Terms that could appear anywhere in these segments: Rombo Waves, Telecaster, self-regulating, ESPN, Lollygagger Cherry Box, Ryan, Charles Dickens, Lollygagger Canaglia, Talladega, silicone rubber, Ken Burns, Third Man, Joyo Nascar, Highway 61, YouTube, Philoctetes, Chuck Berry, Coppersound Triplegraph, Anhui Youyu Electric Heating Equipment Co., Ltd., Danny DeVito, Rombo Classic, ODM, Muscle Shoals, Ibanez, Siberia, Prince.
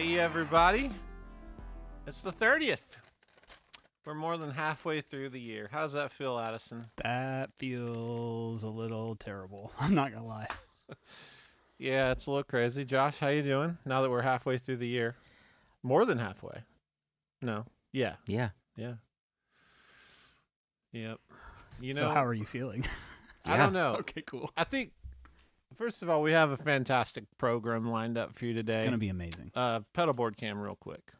Hey everybody, it's the 30th. We're more than halfway through the year. How does that feel, Addison? That feels a little terrible. I'm not gonna lie. Yeah, it's a little crazy. Josh, how you doing now that we're halfway through the year? More than halfway. No. Yeah. Yeah. Yeah. Yep. You know. So how are you feeling? I don't know. Okay, cool. I think, first of all, we have a fantastic program lined up for you today. It's going to be amazing. Pedal board cam real quick.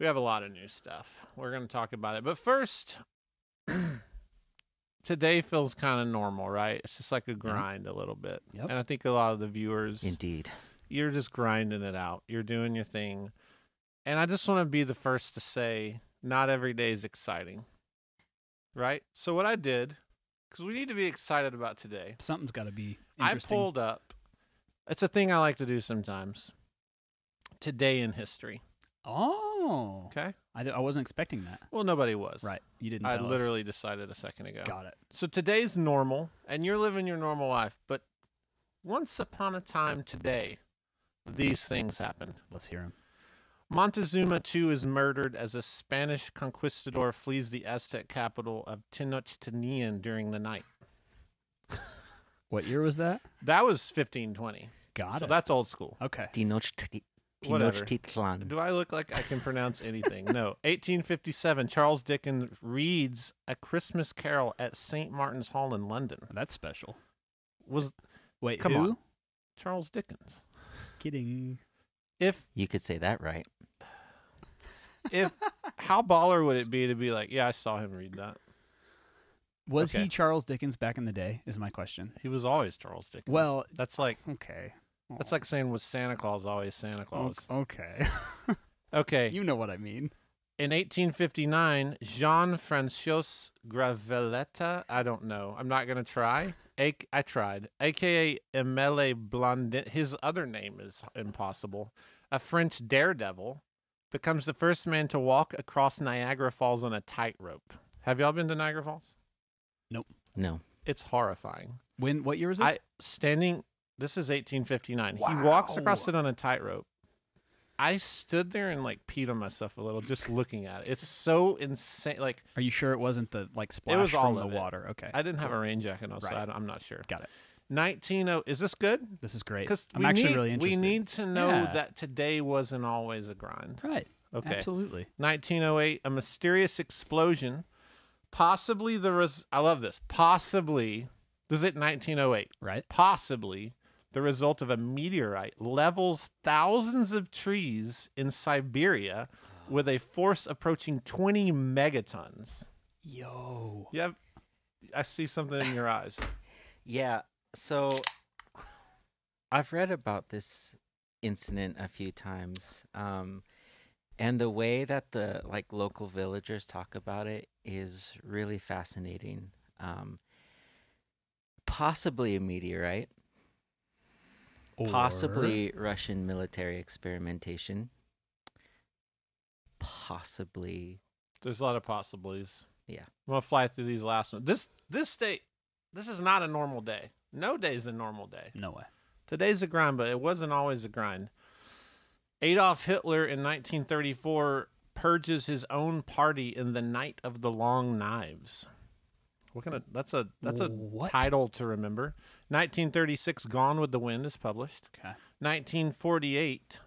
We have a lot of new stuff. We're going to talk about it. But first, today feels kind of normal, right? It's just like a grind a little bit. Yep. And I think a lot of the viewers. Indeed. You're just grinding it out. You're doing your thing. And I just want to be the first to say, not every day is exciting, right? So what I did, because we need to be excited about today. Something's got to be interesting. I pulled up. It's a thing I like to do sometimes. Today in history. Oh. Okay. I wasn't expecting that. Well, nobody was. Right. You didn't tell us. I literally decided a second ago. Got it. So today's normal, and you're living your normal life, but once upon a time today, these things happened. Let's hear them. Montezuma II is murdered as a Spanish conquistador flees the Aztec capital of Tenochtitlan during the night. What year was that? That was 1520. Got it. So that's old school. Okay. Tenochtitlan. Do I look like I can pronounce anything? No. 1857, Charles Dickens reads A Christmas Carol at St. Martin's Hall in London. That's special. Wait, come on. Charles Dickens. Kidding. If you could say that right. If how baller would it be to be like, yeah, I saw him read that. Was he Charles Dickens back in the day is my question. He was always Charles Dickens. Well, that's like okay. Aww. That's like saying was Santa Claus always Santa Claus. Okay. Okay. You know what I mean. In 1859, Jean François Gravelet, I don't know. I'm not going to try. I tried. AKA Emile Blondin, his other name is impossible. A French daredevil becomes the first man to walk across Niagara Falls on a tightrope. Have y'all been to Niagara Falls? Nope. No. It's horrifying. What year is this? This is 1859. Wow. He walks across it on a tightrope. I stood there and like peed on myself a little just looking at it. It's so insane. Like, are you sure it wasn't the like splash from the water? Okay. I didn't have a rain jacket on, so I'm not sure. Got it. 190. Is this good? This is great. Because I'm actually really interested. We need to know that today wasn't always a grind. Right. Okay. Absolutely. 1908. A mysterious explosion, possibly the I love this. Possibly. This is it. 1908. Right. Possibly. The result of a meteorite levels thousands of trees in Siberia with a force approaching 20 megatons. Yo. Yeah, I see something in your eyes. Yeah, so I've read about this incident a few times. And the way that the local villagers talk about it is really fascinating. Possibly a meteorite. Possibly Russian military experimentation. Possibly. There's a lot of possibilities. Yeah. I'm gonna fly through these last ones. This day, this is not a normal day. No day's a normal day. No way. Today's a grind, but it wasn't always a grind. Adolf Hitler in 1934 purges his own party in the Night of the Long Knives. What kind of, that's a title to remember. 1936, Gone with the Wind is published. Okay. 1948,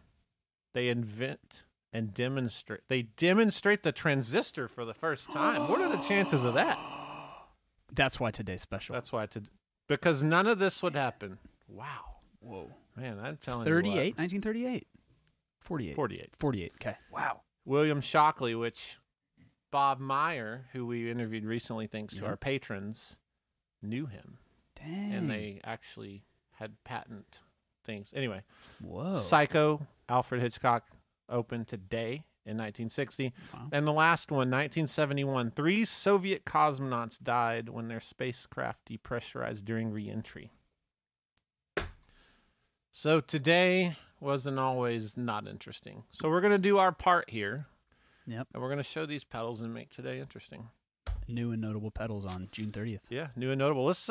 they invent and demonstrate. They demonstrate the transistor for the first time. What are the chances of that? That's why today's special. That's why because none of this would happen. Wow. Whoa. Man, I'm telling you what. 1938. 48. Okay. Wow. William Shockley, which Bob Meyer, who we interviewed recently, thanks to our patrons, knew him. Dang. And they actually had patent things. Anyway, whoa. Psycho, Alfred Hitchcock, opened today in 1960. Wow. And the last one, 1971, 3 Soviet cosmonauts died when their spacecraft depressurized during re-entry. So today wasn't always not interesting. So we're going to do our part here. Yep. And we're going to show these pedals and make today interesting. New and notable pedals on June 30th. Yeah, new and notable. Let's,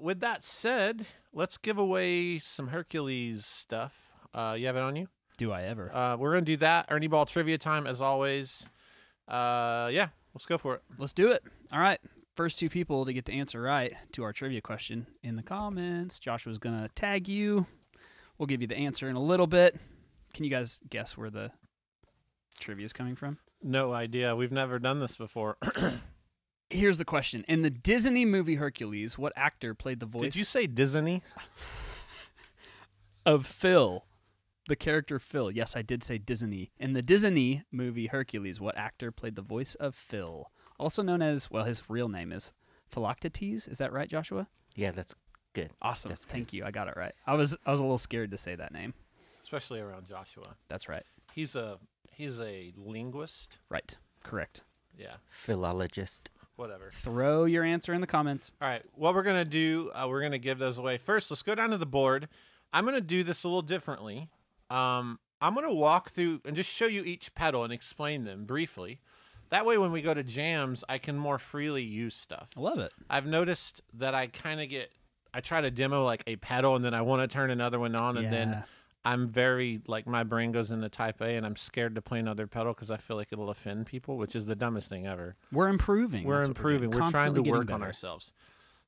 with that said, let's give away some Hercules stuff. You have it on you? Do I ever? We're going to do that. Ernie Ball trivia time, as always. Yeah, let's go for it. Let's do it. All right. First two people to get the answer right to our trivia question in the comments. Joshua's going to tag you. We'll give you the answer in a little bit. Can you guys guess where the trivia is coming from? No idea. We've never done this before. Here's the question. In the Disney movie Hercules, what actor played the voice... Did you say Disney? ...of Phil, the character Phil. Yes, I did say Disney. In the Disney movie Hercules, what actor played the voice of Phil? Also known as... Well, his real name is Philoctetes. Is that right, Joshua? Yeah, that's good. Awesome. That's good. Thank you. I got it right. I was a little scared to say that name. Especially around Joshua. That's right. He's a linguist. Right. Correct. Yeah. Philologist. Whatever. Throw your answer in the comments. All right. What we're going to do, we're going to give those away. First, let's go down to the board. I'm going to do this a little differently. I'm going to walk through and just show you each pedal and explain them briefly. That way, when we go to jams, I can more freely use stuff. I love it. I've noticed that I kind of get, I try to demo like a pedal and then I want to turn another one on and then I'm very, like, my brain goes into type A, and I'm scared to play another pedal because I feel like it'll offend people, which is the dumbest thing ever. We're improving. We're improving. We're trying to work on ourselves.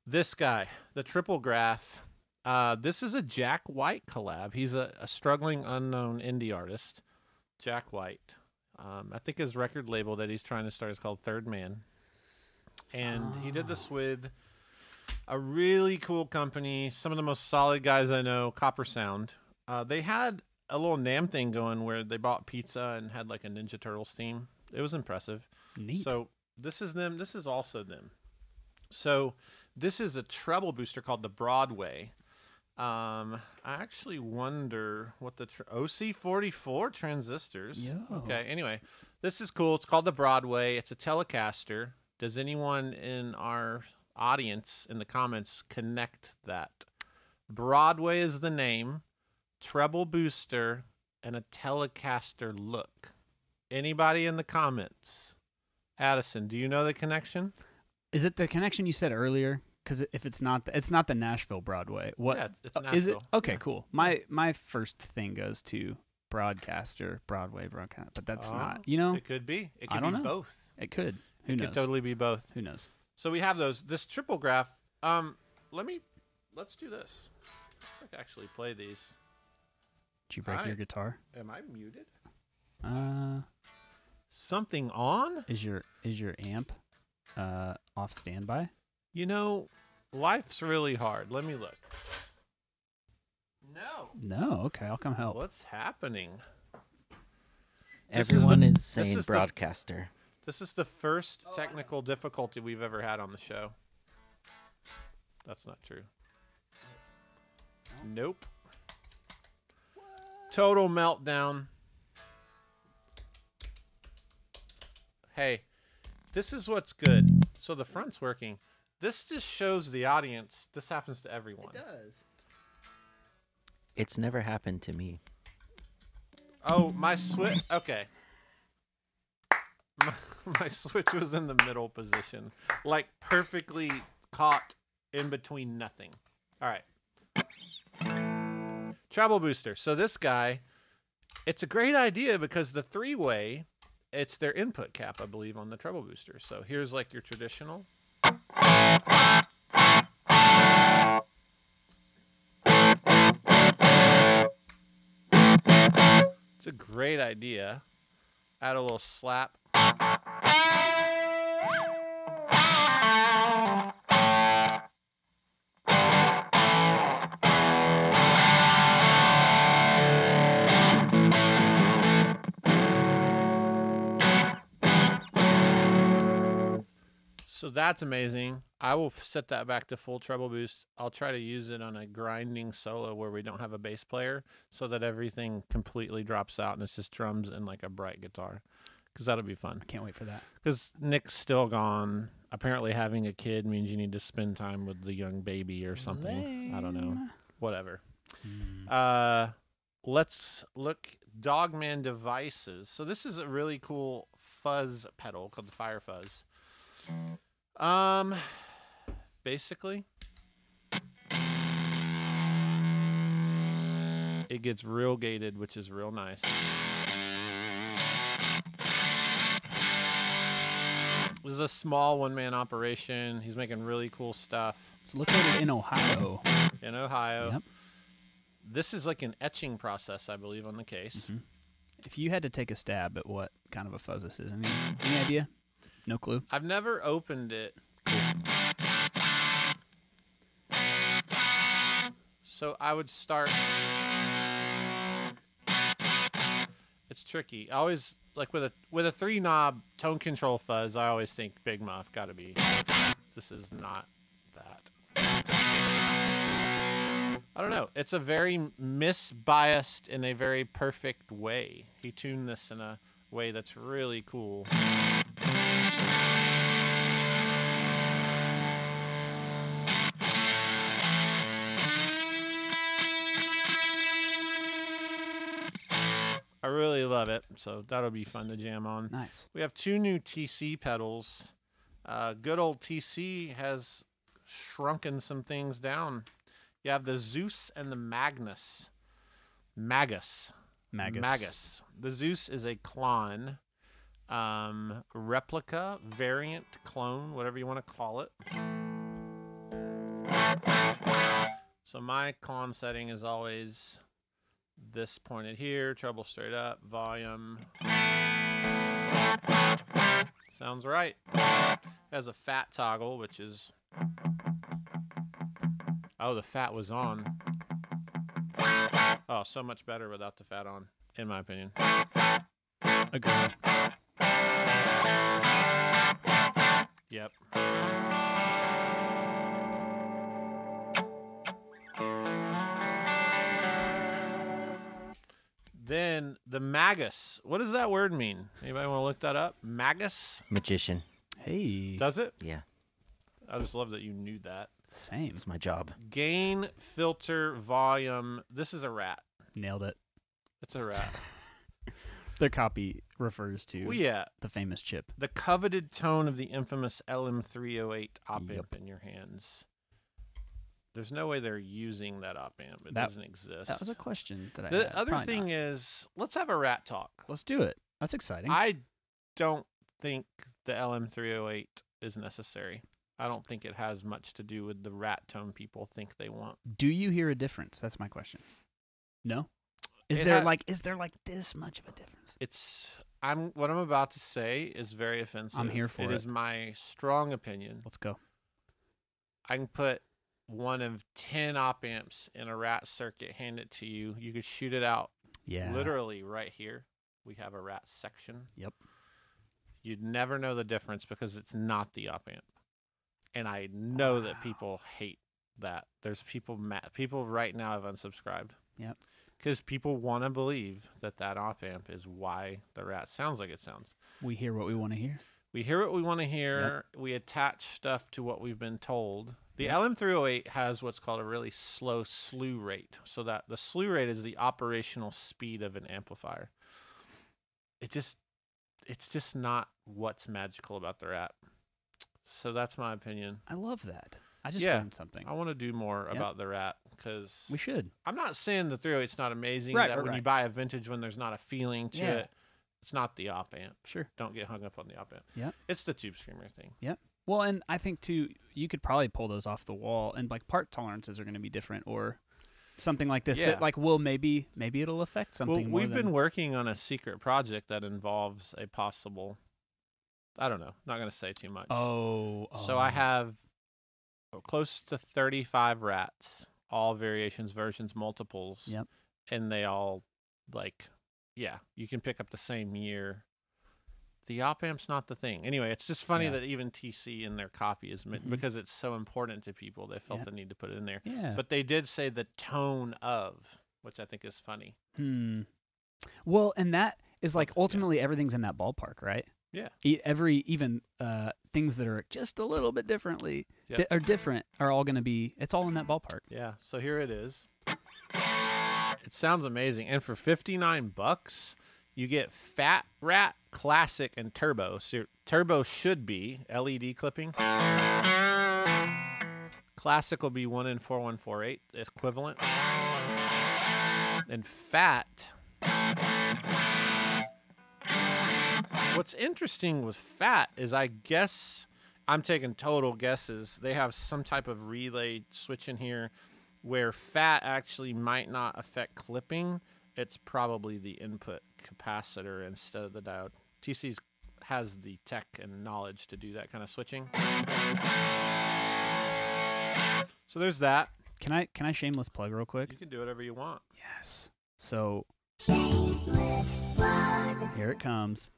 This guy, the Triple Graph, this is a Jack White collab. He's a struggling, unknown indie artist, Jack White. I think his record label that he's trying to start is called Third Man. And he did this with a really cool company, some of the most solid guys I know, Coppersound. They had a little NAMM thing going where they bought pizza and had like a Ninja Turtles theme. It was impressive. Neat. So this is them. This is also them. So this is a treble booster called the Broadway. I actually wonder what the OC44 transistors. Yo. Okay. Anyway, this is cool. It's called the Broadway. It's a Telecaster. Does anyone in our audience in the comments connect that? Broadway is the name. Treble booster and a Telecaster look. Anybody in the comments? Addison, do you know the connection? Is it the connection you said earlier? Because if it's not, it's not the Nashville Broadway. What? Yeah, it's Nashville. Is it? Okay, yeah. Cool. My first thing goes to Broadcaster, Broadway, Broadcaster, but that's not. You know, it could be. It could be both. It could. Who knows? It could totally be both. Who knows? So we have those. This Triple Graph. Let's do this. Let's actually play these. Did you break your guitar? Am I muted? Something on? Is your amp off standby? You know, life's really hard. Let me look. No. No, okay, I'll come help. What's happening? Everyone is saying Broadcaster. This is the first technical difficulty we've ever had on the show. That's not true. Nope. Total meltdown. Hey, this is what's good. So the front's working. This just shows the audience. This happens to everyone. It does. It's never happened to me. Oh, my switch. Okay. My switch was in the middle position. Like perfectly caught in between nothing. All right. Treble booster. So this guy, it's a great idea because the three-way, it's their input cap, I believe, on the treble booster. So here's like your traditional. It's a great idea. Add a little slap. So that's amazing. I will set that back to full treble boost. I'll try to use it on a grinding solo where we don't have a bass player so that everything completely drops out and it's just drums and like a bright guitar because that'll be fun. I can't wait for that. Because Nick's still gone. Apparently having a kid means you need to spend time with the young baby or something. Lame. I don't know. Whatever. Let's look. Dogman Devices. So this is a really cool fuzz pedal called the Fire Fuzz. Basically It gets real gated, which is real nice. This is a small one-man operation. He's making really cool stuff. It's located in Ohio. In Ohio. Yep. This is like an etching process, I believe, on the case. Mm-hmm. If you had to take a stab at what kind of a fuzz this is, any idea? No clue? I've never opened it. Cool. So I would start... It's tricky. I always... Like with a 3-knob tone control fuzz, I always think Big Muff gotta be. This is not that. I don't know. It's a very misbiased in a very perfect way. He tuned this in a way that's really cool. I really love it, so that'll be fun to jam on. Nice. We have two new TC pedals. Good old TC has shrunken some things down. You have the Zeus and the Magus. The Zeus is a clone, replica, variant, clone, whatever you want to call it. So my clone setting is always... this pointed here, treble straight up, volume. Sounds right. It has a fat toggle, which is... Oh, the fat was on. Oh, so much better without the fat on, in my opinion. Agreed. Yep. Then the Magus. What does that word mean? Anybody want to look that up? Magus? Magician. Hey. Does it? Yeah. I just love that you knew that. Same. It's my job. Gain, filter, volume. This is a rat. Nailed it. It's a rat. Their copy refers to the famous chip. The coveted tone of the infamous LM308 op-amp in your hands. There's no way they're using that op-amp. It doesn't exist. That was a question that I had. The other thing is, let's have a rat talk. Let's do it. That's exciting. I don't think the LM308 is necessary. I don't think it has much to do with the rat tone people think they want. Do you hear a difference? That's my question. No? Is there like this much of a difference? What I'm about to say is very offensive. I'm here for it. It is my strong opinion. Let's go. I can put one of 10 op amps in a rat circuit, hand it to you. You could shoot it out. Yeah. Literally right here, we have a rat section. Yep. You'd never know the difference because it's not the op amp. And I know that people hate that. There's people right now have unsubscribed. Yep. Because people want to believe that that op amp is why the rat sounds like it sounds. We hear what we want to hear. We hear what we want to hear. Yep. We attach stuff to what we've been told. The LM308 has what's called a really slow slew rate. So that the slew rate is the operational speed of an amplifier. It's just not what's magical about the RAT. So that's my opinion. I love that. I just learned something. I want to do more about the RAT because we should. I'm not saying the 308's not amazing. Right, that when you buy a vintage one, there's not a feeling to it. It's not the op amp. Sure. Don't get hung up on the op amp. Yeah. It's the tube screamer thing. Yep. Well, and I think, too, you could probably pull those off the wall, and, like, part tolerances are going to be different or something like this that, like, will maybe it'll affect something more. We've been working on a secret project that involves a possible, I don't know, not going to say too much. Oh. So I have close to 35 rats, all variations, versions, multiples. Yep. And they all, like, you can pick up the same year. The op amp's not the thing. Anyway, it's just funny that even TC in their copy is because it's so important to people. They felt the need to put it in there. Yeah. But they did say the tone of, which I think is funny. Hmm. Well, and that is like ultimately everything's in that ballpark, right? Yeah. Even things that are just a little bit different are all going to be. It's all in that ballpark. Yeah. So here it is. It sounds amazing, and for $59. You get Fat Rat, Classic, and Turbo. So your Turbo should be LED clipping. Classic will be 1 in 4148 equivalent. and fat. What's interesting with fat is, I guess, I'm taking total guesses, they have some type of relay switch in here where fat actually might not affect clipping. It's probably the input capacitor instead of the diode. TC has the tech and knowledge to do that kind of switching. So there's that. Can I shameless plug real quick? You can do whatever you want. Yes. So here it comes.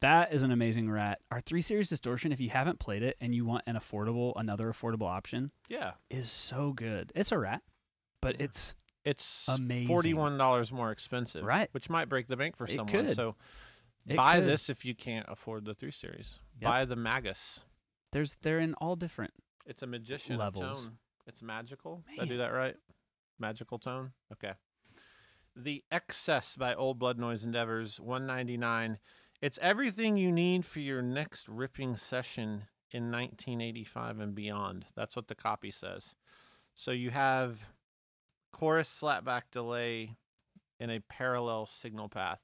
That is an amazing RAT. Our 3 Series Distortion, if you haven't played it and you want another affordable option, yeah, is so good. It's a RAT, but it's amazing. $41 more expensive, right? Which might break the bank for someone. Could. So buy this if you can't afford the 3 Series. Yep. Buy the Magus. They're in all different. It's a magician levels. Tone. It's magical. Man. Did I do that right? Magical tone. Okay. The Excess by Old Blood Noise Endeavors, $199. It's everything you need for your next ripping session in 1985 and beyond. That's what the copy says. So you have chorus slapback delay in a parallel signal path.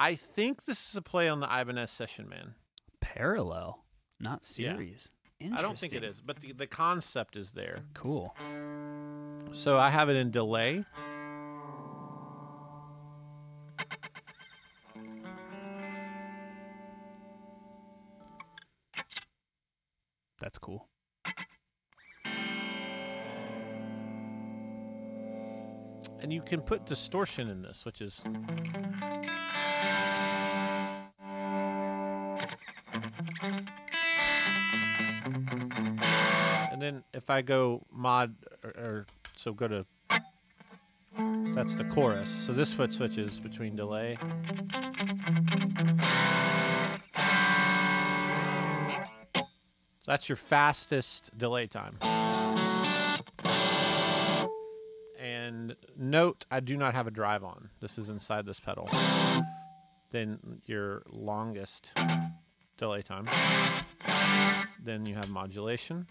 I think this is a play on the Ibanez Session Man. Parallel, not series. Yeah. Interesting. I don't think it is, but the concept is there. Cool. So I have it in delay. That's cool. And you can put distortion in this, which is... And then if I go mod, so go to... That's the chorus. So this foot switches between delay... That's your fastest delay time. And note, I do not have a drive on. This is inside this pedal. Then your longest delay time. Then you have modulation.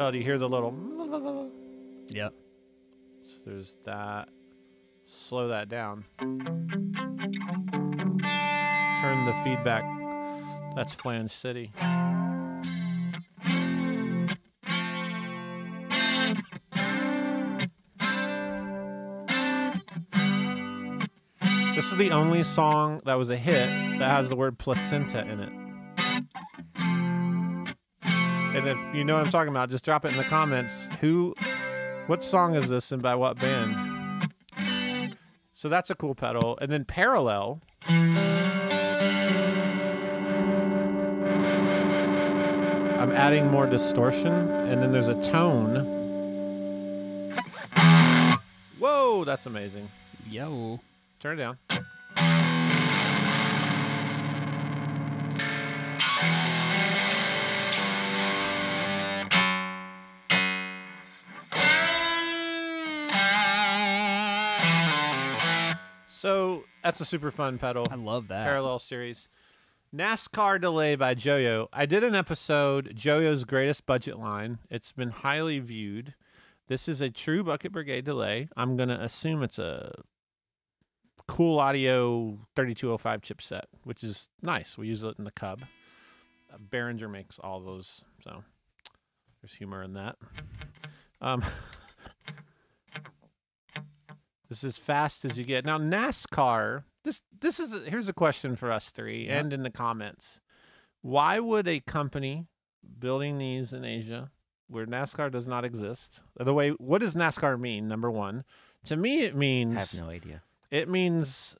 Oh, do you hear the little? Yep. So there's that. Slow that down. Turn the feedback. That's Flange City. This is the only song that was a hit that has the word placenta in it. And if you know what I'm talking about, just drop it in the comments. What song is this and by what band? So that's a cool pedal. And then parallel. I'm adding more distortion, and then there's a tone. Whoa, that's amazing. Yo. Turn it down. So that's a super fun pedal. I love that. Parallel Series. NASCAR Delay by Joyo. I did an episode, Joyo's Greatest Budget Line. It's been highly viewed. This is a true Bucket Brigade delay. I'm going to assume it's a Cool Audio 3205 chipset, which is nice. We use it in the Cub. Behringer makes all those, so there's humor in that. This is fast as you get. Now, NASCAR... This is here's a question for us three, yeah, and in the comments. Why would a company building these in Asia where NASCAR does not exist? By the way, what does NASCAR mean? Number one, to me it means I have no idea. It means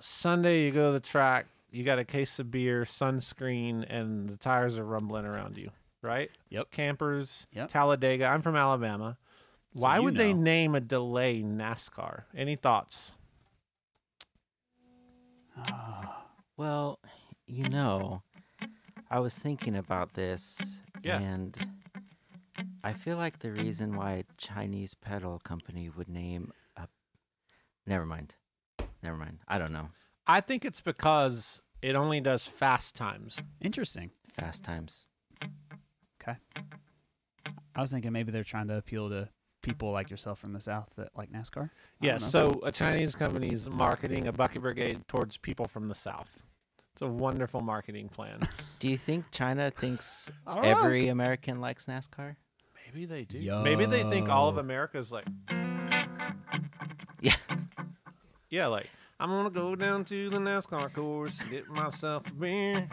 Sunday you go to the track, you got a case of beer, sunscreen, and the tires are rumbling around you, right? Yep. Campers, yep. Talladega. I'm from Alabama. So why would they name a delay NASCAR? Any thoughts? Well, you know, I was thinking about this, yeah, and I feel like the reason why a Chinese pedal company would name a... Never mind. I don't know. I think it's because it only does fast times. Interesting. Fast times. Okay. I was thinking maybe they're trying to appeal to people like yourself from the South that like NASCAR? Yeah, so a Chinese company is marketing a Bucket Brigade towards people from the South. It's a wonderful marketing plan. Do you think China thinks every American likes NASCAR? Maybe they do. Yo. Maybe they think all of America's like... Yeah. Yeah, like, I'm going to go down to the NASCAR course and get myself a beer.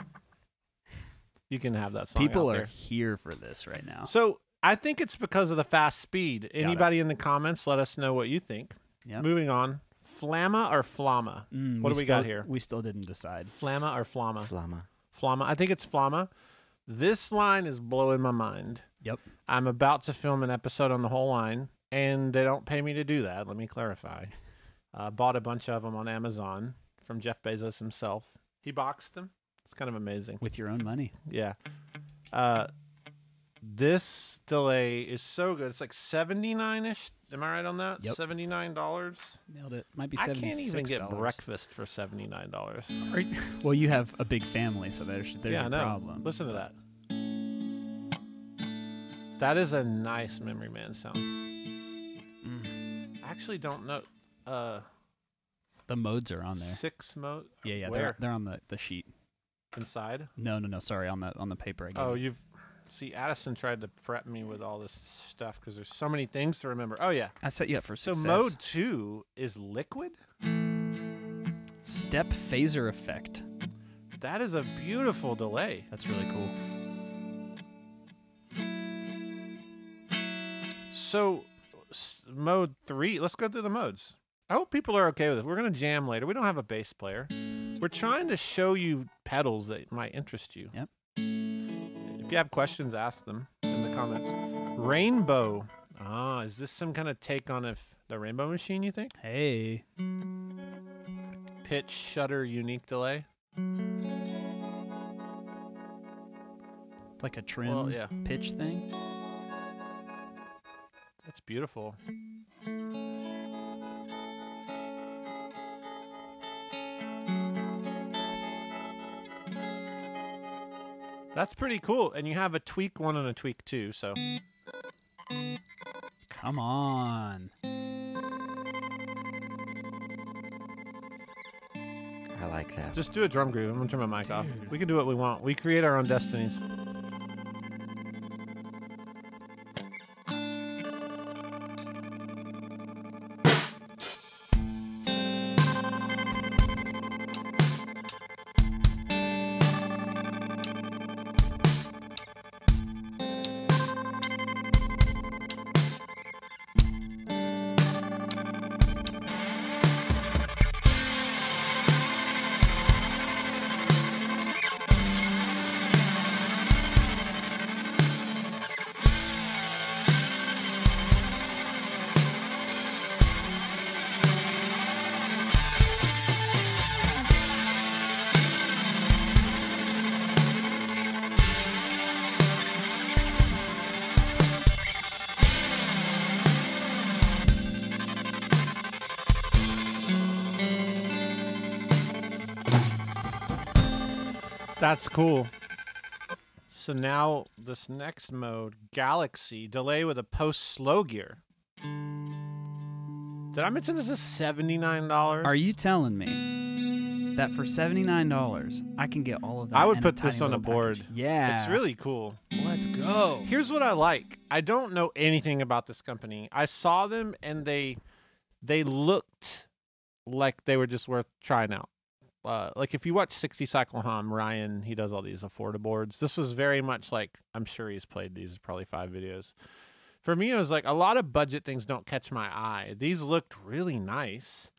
You can have that song. People are here for this right now. So I think it's because of the fast speed. Anybody in the comments, let us know what you think. Yep. Moving on. Flamma or Flamma? What do we got here? We still didn't decide. Flamma or Flamma? Flamma. Flamma. I think it's Flamma. This line is blowing my mind. Yep. I'm about to film an episode on the whole line, and they don't pay me to do that. Let me clarify. Bought a bunch of them on Amazon from Jeff Bezos himself. He boxed them. It's kind of amazing. With your own money. Yeah. This delay is so good. It's like 79-ish. Am I right on that? Yep. $79. Nailed it. Might be $76. I can't even get breakfast for $79. Well, you have a big family, so there's yeah, no problem. Listen to that. That is a nice Memory Man sound. I actually don't know. The modes are on there. 6 modes. Yeah, yeah. They're on the sheet. Inside? No. Sorry, on the paper. Again. Oh, you've. See, Addison tried to prep me with all this stuff because there's so many things to remember. Oh, yeah. I set you up for success. So mode 2 is liquid? Step phaser effect. That is a beautiful delay. That's really cool. So mode 3, let's go through the modes. I hope people are okay with it. We're going to jam later. We don't have a bass player. We're trying to show you pedals that might interest you. Yep. If you have questions, ask them in the comments. Rainbow. Ah, is this some kind of take on the Rainbow Machine, you think? Hey. Pitch, shutter, unique delay. It's like a trim pitch thing. That's beautiful. That's pretty cool. And you have a tweak 1 and a tweak 2, so. Come on. I like that. Just do a drum groove. I'm going to turn my mic off. We can do what we want. We create our own destinies. That's cool. So now this next mode, Galaxy, delay with a post-slow gear. Did I mention this is $79? Are you telling me that for $79, I can get all of that? I would put this on a board. Package. Yeah. It's really cool. Let's go. Here's what I like. I don't know anything about this company. I saw them and they looked like they were just worth trying out. Like if you watch 60 Cycle Hum, Ryan, he does all these Afforda boards. This was very much like, I'm sure he's played these probably 5 videos. For me, it was like a lot of budget things don't catch my eye. These looked really nice,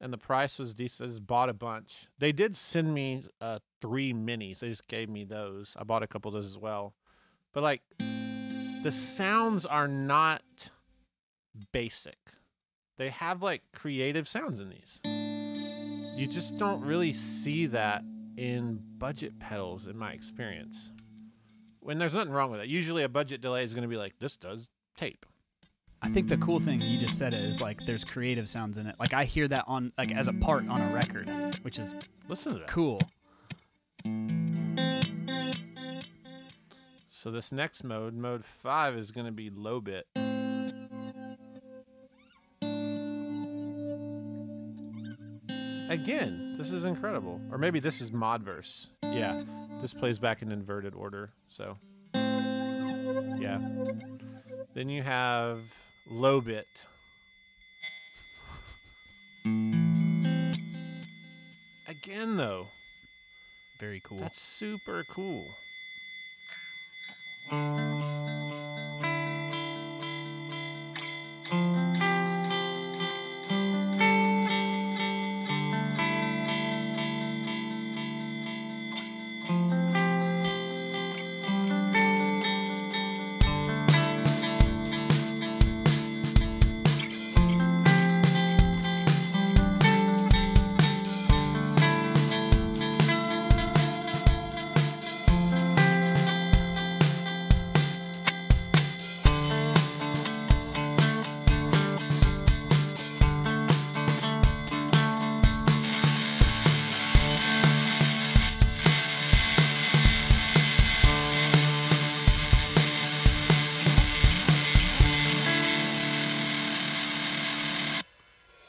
and the price was decent. I just bought a bunch. They did send me 3 minis. They just gave me those. I bought a couple of those as well. But like the sounds are not basic. They have like creative sounds in these. You just don't really see that in budget pedals, in my experience. When there's nothing wrong with it. Usually a budget delay is going to be like, this does tape. I think the cool thing you just said is like there's creative sounds in it. Like I hear that on like as a part on a record, which is listen to that. Cool. So this next mode, mode 5, is going to be low bit. Again, this is incredible. Or maybe this is Modverse. Yeah, this plays back in inverted order, so. Yeah. Then you have low bit. Again, though. Very cool. That's super cool.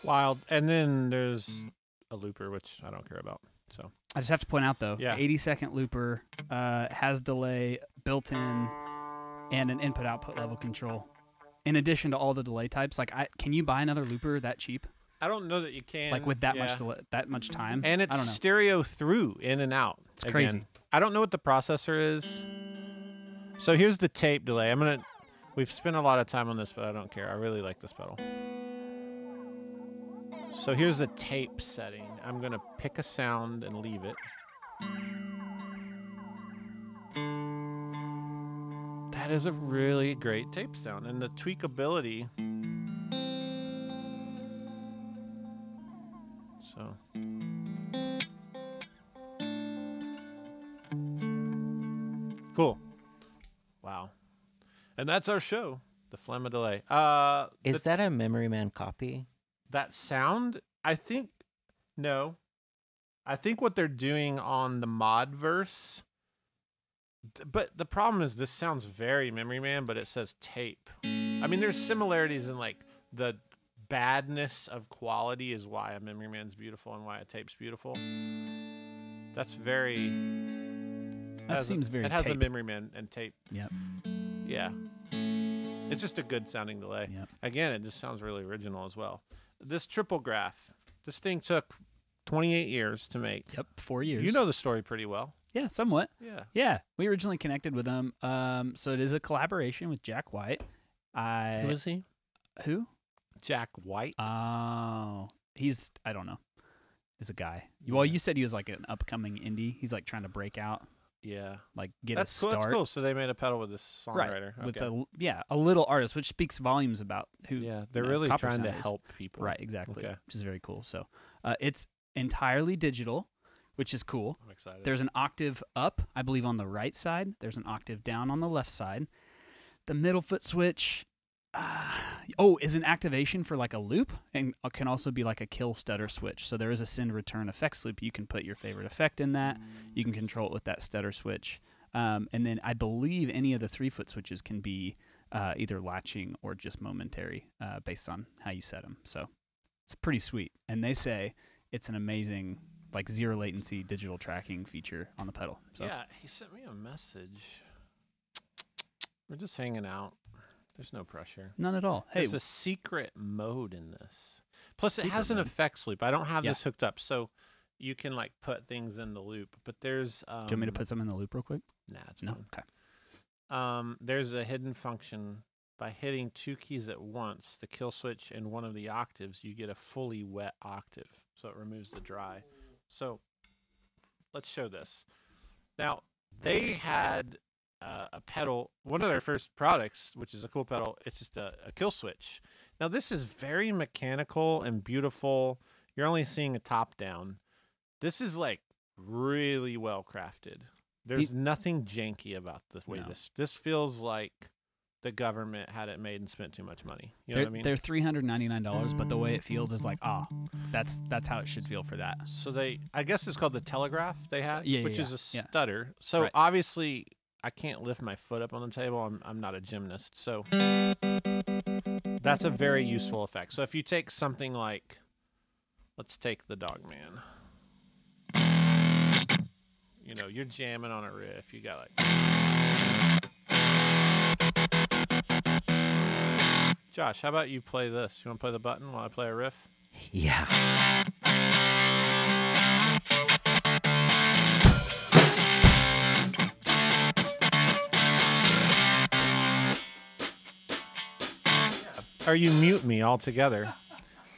Wild. And then there's a looper, which I don't care about. So I just have to point out, though, yeah. 80-second looper has delay built in and an input-output level control. In addition to all the delay types, like, can you buy another looper that cheap? I don't know that you can. Like, with that much delay, that much time. And it's stereo through, in and out. It's crazy. I don't know what the processor is. So here's the tape delay. We've spent a lot of time on this, but I don't care. I really like this pedal. So here's the tape setting. I'm going to pick a sound and leave it. That is a really great tape sound. And the tweakability. So. Cool. Wow. And that's our show, the Flamma Delay. Is that a Memory Man copy? That sound, I think, no. I think what they're doing on the Modverse, but the problem is this sounds very Memory Man, but it says tape. I mean, there's similarities in, like, the badness of quality is why a Memory Man's beautiful and why a tape's beautiful. That's very... That seems very tape. It has a Memory Man and tape. Yep. Yeah. It's just a good sounding delay. Yep. Again, it just sounds really original as well. This triple graph, this thing took 28 years to make. Yep, 4 years. You know the story pretty well. Yeah, somewhat. Yeah. Yeah, we originally connected with them. So it is a collaboration with Jack White. Who is he? Who? Jack White. Oh, he's, I don't know. He's a guy. Well, you said he was like an upcoming indie. He's like trying to break out. Yeah. Like get a start. That's cool. So they made a pedal with this songwriter. Right. With a little artist, which speaks volumes about who. Yeah, they're really trying to help people. Right, exactly. Okay. Which is very cool. So it's entirely digital, which is cool. I'm excited. There's an octave up, I believe, on the right side. There's an octave down on the left side. The middle foot switch is an activation for like a loop and can also be like a kill stutter switch. So there is a send return effects loop. You can put your favorite effect in that. You can control it with that stutter switch. And then I believe any of the 3-foot switches can be either latching or just momentary based on how you set them. So it's pretty sweet. And they say it's an amazing like zero latency digital tracking feature on the pedal. So. Yeah, he sent me a message. We're just hanging out. There's no pressure. None at all. Hey, there's a secret mode in this. Plus, it has an effects loop. I don't have this hooked up, so you can like put things in the loop. But there's. Do you want me to put some in the loop real quick? Nah, it's fine. No. Okay. There's a hidden function. By hitting 2 keys at once, the kill switch and one of the octaves, you get a fully wet octave. So it removes the dry. So let's show this. Now they had. A pedal, one of their first products, which is a cool pedal. It's just a kill switch. Now this is very mechanical and beautiful. You're only seeing a top down. This is like really well crafted. There's nothing janky about the way this feels like the government had it made and spent too much money. You know what I mean? They're $399, but the way it feels is like, that's how it should feel for that. So I guess it's called the telegraph they had, which is a stutter. So obviously I can't lift my foot up on the table. I'm not a gymnast. So that's a very useful effect. So if you take something like Let's take the Dogman. You know, you're jamming on a riff. You got like... Josh, how about you play this? You want to play the button while I play a riff? Yeah. Or you mute me altogether.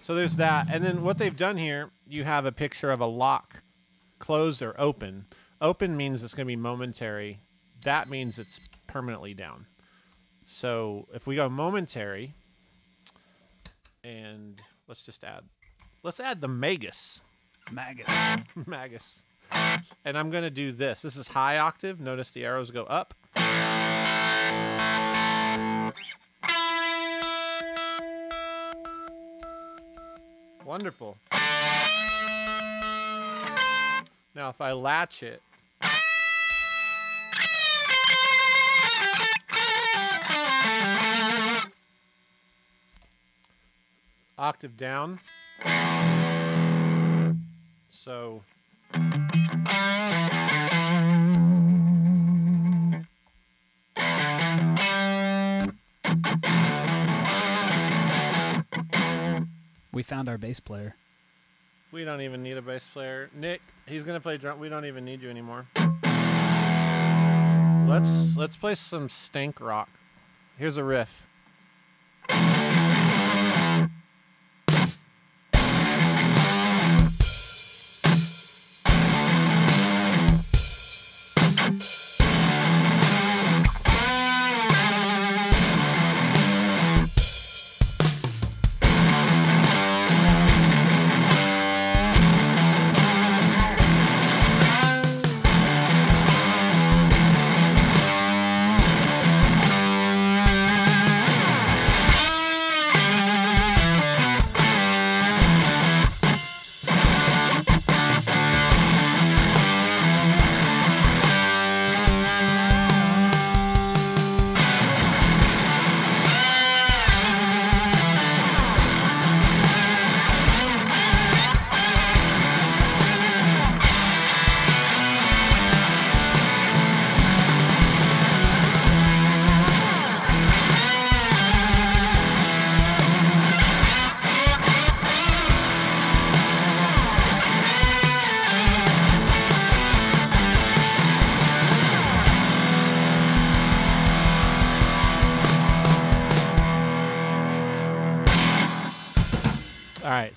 So there's that. And then what they've done here, you have a picture of a lock, closed or open. Open means it's going to be momentary. That means it's permanently down. So if we go momentary, and let's just add, let's add the Magus. Magus. Magus. And I'm going to do this. This is high octave. Notice the arrows go up. Wonderful. Now, if I latch it, octave down. So, we found our bass player. We don't even need a bass player. Nick, he's gonna play drum. We don't even need you anymore. Let's play some stank rock. Here's a riff.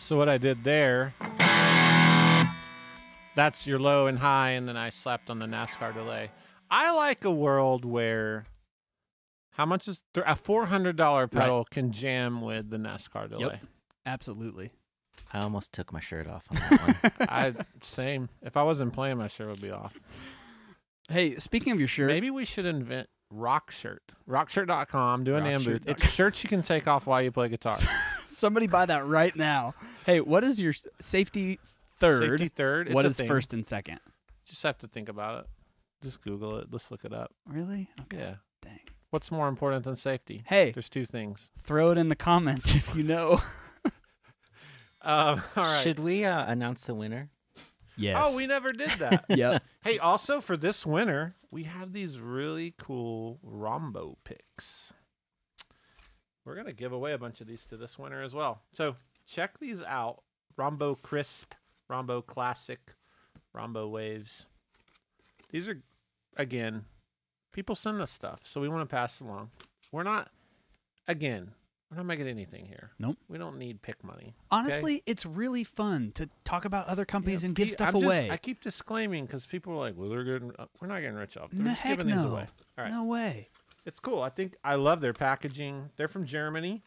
So what I did there, that's your low and high, and then I slapped on the NASCAR delay. I like a world where, how much is, a $400 pedal right. can jam with the NASCAR delay. Yep. Absolutely. I almost took my shirt off on that one. Same. If I wasn't playing, my shirt would be off. Hey, speaking of your shirt. Maybe we should invent Rock Shirt. Rockshirt.com, do an ambooth. It's shirts you can take off while you play guitar. Somebody buy that right now. Hey, what is your safety third? Safety third. What is first and second? Just have to think about it. Just Google it. Let's look it up. Really? Okay. Yeah. Dang. What's more important than safety? Hey. There's two things. Throw it in the comments if you know. All right. Should we announce the winner? Yes. Oh, we never did that. Yep. Hey, also for this winter, we have these really cool Rombo picks. We're going to give away a bunch of these to this winter as well. So check these out. Rombo Crisp, Rombo Classic, Rombo Waves. These are, again, people send us stuff, so we want to pass along. We're not, again, we're not making anything here. Nope. We don't need pick money. Honestly, okay? It's really fun to talk about other companies and give stuff away. I keep disclaiming because people are like, well, they're good. We're not getting rich off. They're just giving these away. All right. No way. It's cool. I think I love their packaging. They're from Germany.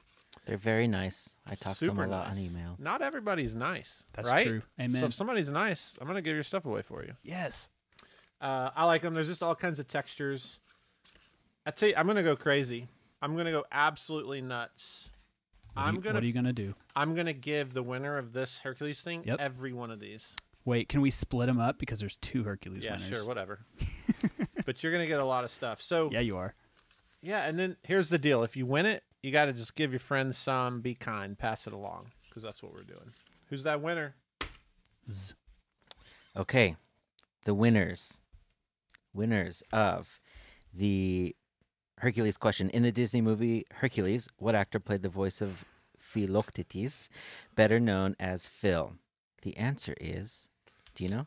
They're very nice. I talk to them a lot on email. Not everybody's nice. That's right? True. Amen. So if somebody's nice, I'm going to give your stuff away for you. Yes. I like them. There's just all kinds of textures. I tell you, I'm going to go crazy. I'm going to go absolutely nuts. What are you going to do? I'm going to give the winner of this Hercules thing every one of these. Wait, can we split them up? Because there's two Hercules winners. Yeah, sure, whatever. But you're going to get a lot of stuff. So yeah, you are. Yeah, and then here's the deal. If you win it, you got to just give your friends some, be kind, pass it along, because that's what we're doing. Who's that winner? Okay, the winners of the Hercules question. In the Disney movie Hercules, what actor played the voice of Philoctetes, better known as Phil? The answer is, do you know?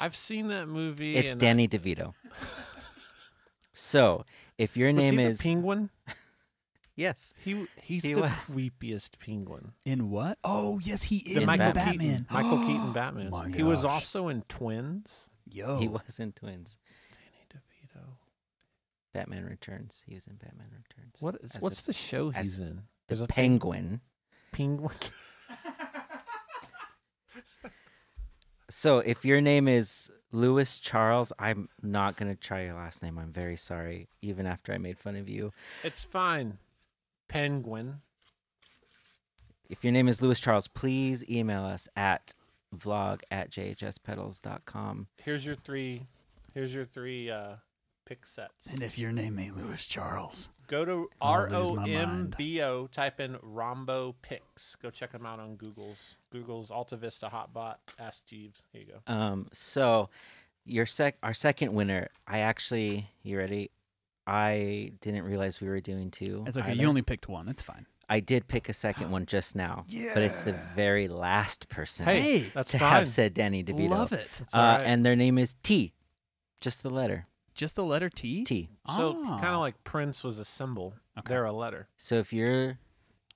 I've seen that movie. It's Danny DeVito. So, if your name is Penguin? Yes. He's the creepiest penguin. In what? Oh, yes, he is. Michael Keaton. Michael Keaton Batman. Oh, he was also in Twins. Yo. He was in Twins. Danny DeVito. Batman Returns. He was in Batman Returns. What's the show he's in? The Penguin. Penguin. So, if your name is Lewis Charles, I'm not going to try your last name. I'm very sorry, even after I made fun of you. It's fine. Penguin. If your name is Lewis Charles, please email us at vlog@jhspedals.com. Here's your three pick sets. And if your name ain't Lewis Charles, go to ROMBO, type in Rombo Picks. Go check them out on Google's Alta Vista Hotbot. Ask Jeeves. Here you go. So our second winner, you ready? I didn't realize we were doing two. That's okay. You only picked one. It's fine. I did pick a second one just now. Yeah. But it's the very last person have said Danny DeVito. Love it. Right. And their name is T. Just the letter. Just the letter T? T. So kind of like Prince was a symbol. Okay. They're a letter. So if you're,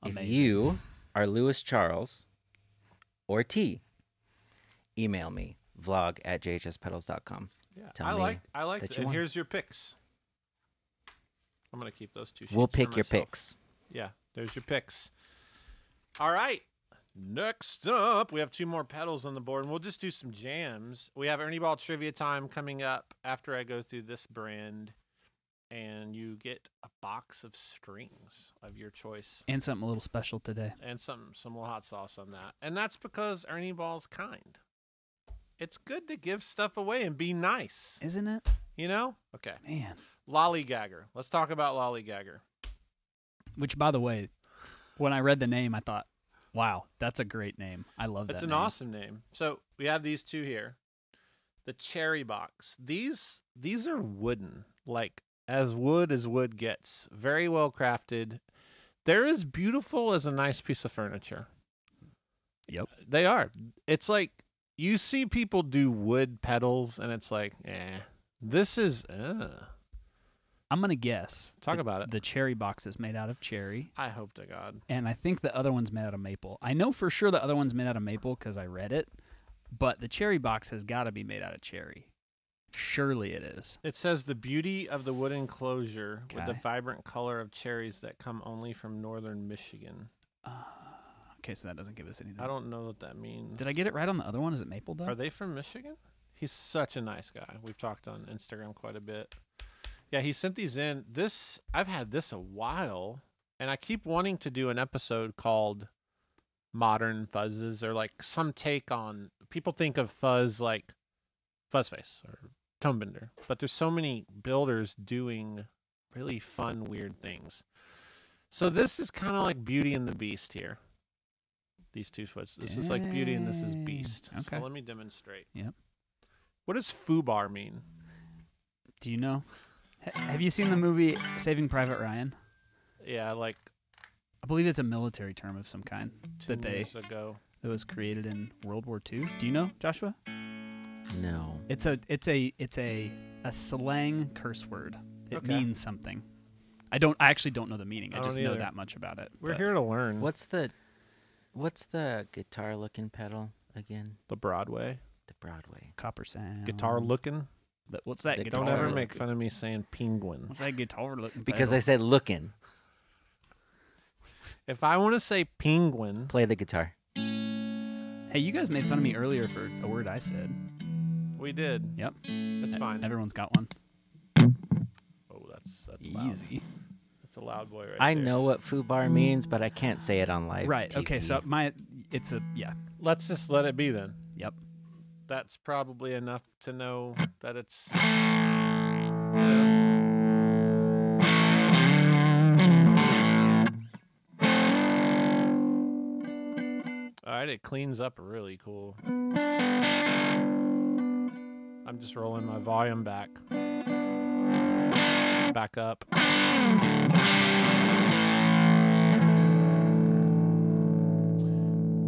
if you are Lewis Charles or T, email me, vlog@jhspedals.com. Yeah. I like that. And here's your picks. I'm going to keep those two sheets. We'll pick your picks. Yeah, there's your picks. All right. Next up, we have two more pedals on the board, and we'll just do some jams. We have Ernie Ball Trivia Time coming up after I go through this brand, and you get a box of strings of your choice. And something a little special today. And some little hot sauce on that. And that's because Ernie Ball's kind. It's good to give stuff away and be nice. Isn't it? You know? Okay. Man. Lollygagger. Let's talk about Lollygagger. Which, by the way, when I read the name, I thought, wow, that's a great name. I love that. It's an awesome name. So we have these two here. The Cherry Box. These are wooden, like as wood gets. Very well crafted. They're as beautiful as a nice piece of furniture. Yep. They are. It's like you see people do wood pedals, and it's like, eh. This is, I'm going to guess. Talk about it. The Cherry Box is made out of cherry. I hope to God. And I think the other one's made out of maple. I know for sure the other one's made out of maple because I read it, but the Cherry Box has got to be made out of cherry. Surely it is. It says the beauty of the wood enclosure with the vibrant color of cherries that come only from northern Michigan. Okay, so that doesn't give us anything. I don't know what that means. Did I get it right on the other one? Is it maple, though? Are they from Michigan? He's such a nice guy. We've talked on Instagram quite a bit. Yeah, he sent these in. This, I've had this a while, and I keep wanting to do an episode called Modern Fuzzes, or like some take on, people think of fuzz like Fuzzface or Tonebender, but there's so many builders doing really fun, weird things. So this is kind of like Beauty and the Beast here. These two fuzz. This is like Beauty and this is Beast. Okay. So let me demonstrate. Yep. What does Fubar mean? Do you know? Have you seen the movie Saving Private Ryan? Yeah, like I believe it's a military term of some kind that was created in World War II. Do you know, Joshua? No. It's a slang curse word. It means something. I actually don't know the meaning. I just know that much about it. We're here to learn. What's the guitar looking pedal again? The Broadway. The Broadway. Coppersound. Guitar looking. What's that guitar? Don't ever make fun of me saying penguin. What's that guitar looking? Because I said looking. If I want to say penguin, play the guitar. Hey, you guys made fun of me earlier for a word I said. We did. Yep. That's fine. Everyone's got one. Oh, that's loud. Easy. That's a loud boy right there. I know what Fubar means, but I can't say it on live. Right. TV. Okay. So yeah. Let's just let it be then. Yep. That's probably enough to know that it's... All right, it cleans up really cool. I'm just rolling my volume back up.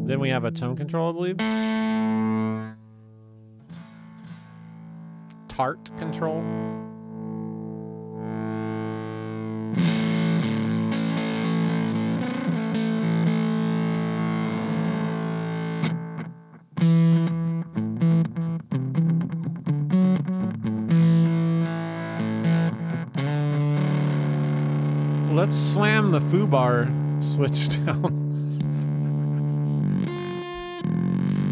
Then we have a tone control, I believe. Tart control. Let's slam the Fubar switch down.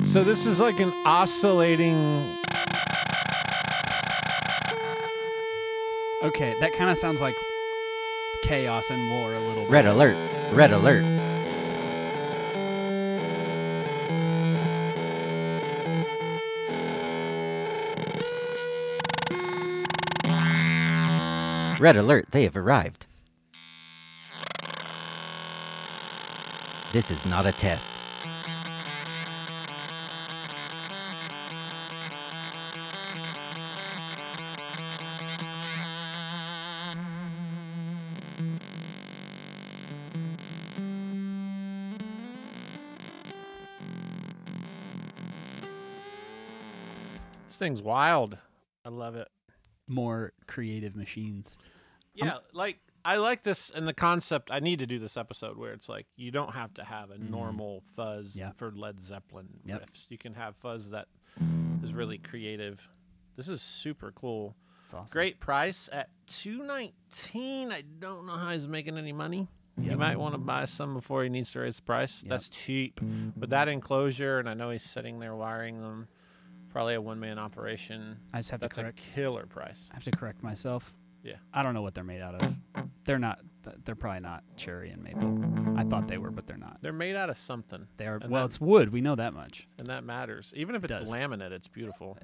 So this is like an oscillating. Okay, that kind of sounds like chaos and war a little bit. Red alert, red alert. Red alert, they have arrived. This is not a test. Thing's wild. I love it. More creative machines. Yeah, like I like this and the concept. I need to do this episode where it's like you don't have to have a normal fuzz for Led Zeppelin riffs. You can have fuzz that is really creative. This is super cool. It's awesome. Great price at $219. I don't know how he's making any money. You might want to buy some before he needs to raise the price. That's cheap. But that enclosure, and I know he's sitting there wiring them. Probably a one-man operation. I just have to correct. That's a killer price. I have to correct myself. Yeah. I don't know what they're made out of. They're not. They're probably not cherry and maple. I thought they were, but they're not. They're made out of something. They are. And well, it's wood. We know that much. And that matters. Even if it's laminate, it's beautiful.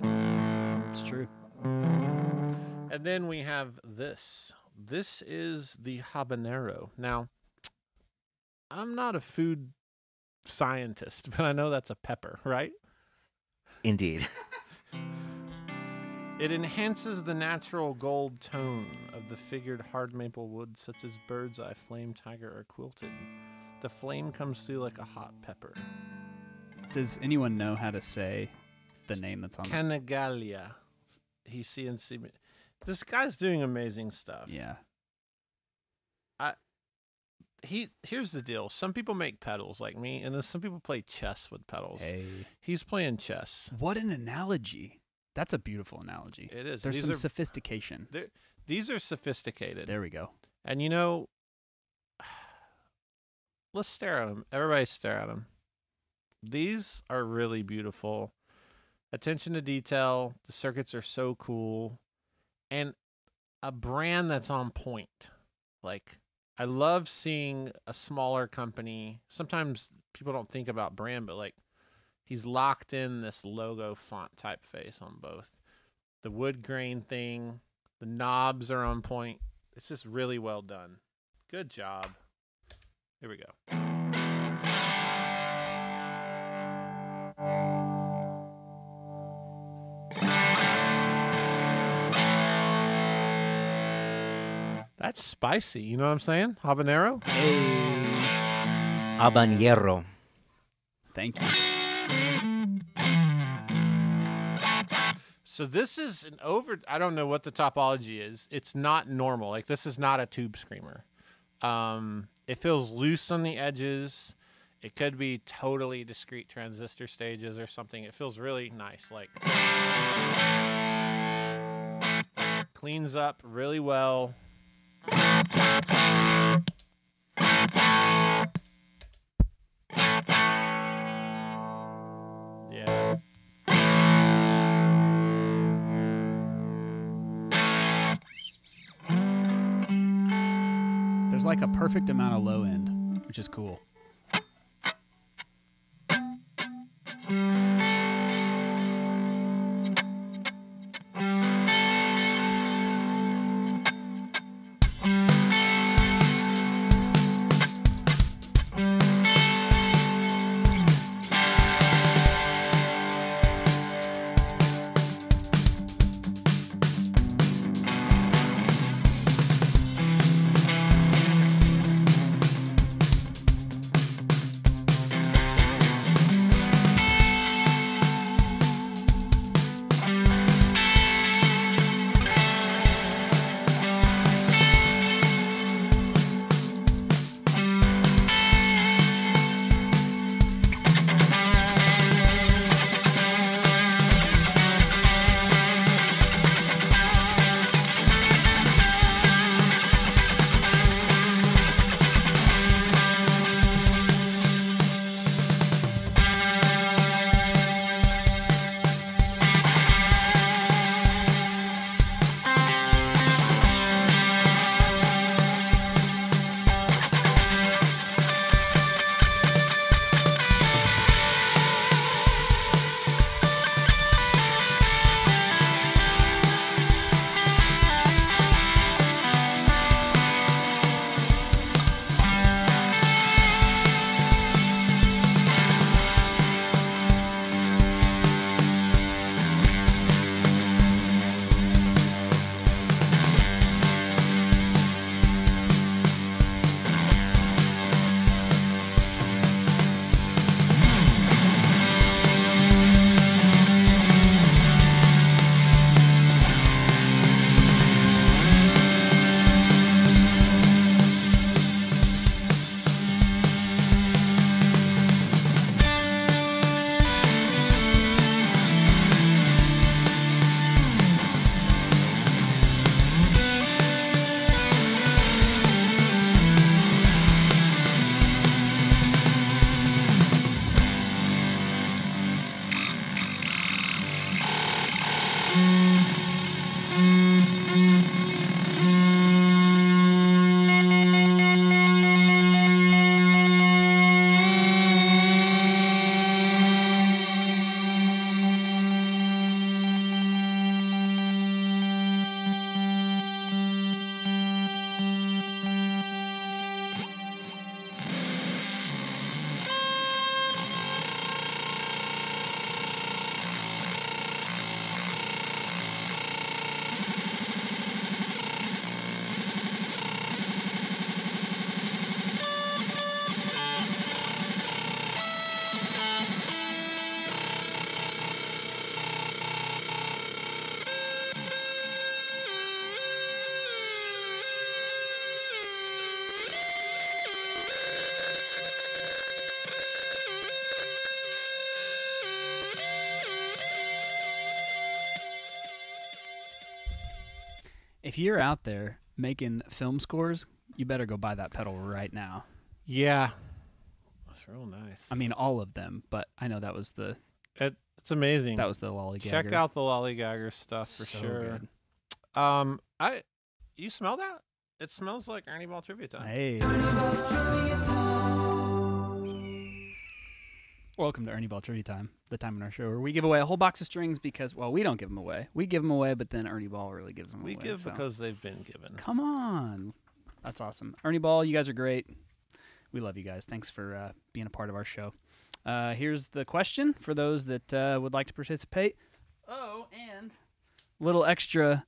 It's true. And then we have this. This is the habanero. Now, I'm not a food scientist, but I know that's a pepper, right? Indeed. It enhances the natural gold tone of the figured hard maple wood, such as bird's eye, flame, tiger, or quilted. The flame comes through like a hot pepper. Does anyone know how to say the name that's on Canaglia? He's CNC. This guy's doing amazing stuff. Yeah. Here's the deal. Some people make pedals like me, and then some people play chess with pedals. Hey. He's playing chess. What an analogy. That's a beautiful analogy. It is. There's some sophistication. These are sophisticated. There we go. And you know, let's stare at them. Everybody stare at them. These are really beautiful. Attention to detail. The circuits are so cool. And a brand that's on point. Like, I love seeing a smaller company. Sometimes people don't think about brand, but like he's locked in this logo font typeface on both. The wood grain thing, the knobs are on point. It's just really well done. Good job. Here we go. That's spicy. You know what I'm saying? Habanero? Hey. Habanero. Thank you. So this is an over... I don't know what the topology is. It's not normal. Like, this is not a tube screamer. It feels loose on the edges. It could be totally discrete transistor stages or something. It feels really nice. Like... cleans up really well. Yeah. There's like a perfect amount of low end, which is cool. if you're out there making film scores, you better go buy that pedal right now. Yeah. That's real nice. I mean, all of them, but I know that was the... It's amazing. That was the Lollygagger. Check out the Lollygagger stuff for sure. Good. You smell that? It smells like Ernie Ball trivia time. Hey. Welcome to Ernie Ball Trivia Time, the time in our show where we give away a whole box of strings because, well, we don't give them away. We give them away, but then Ernie Ball really gives them away. We give because they've been given. Come on. That's awesome. Ernie Ball, you guys are great. We love you guys. Thanks for being a part of our show. Here's the question for those that would like to participate. Oh, and a little extra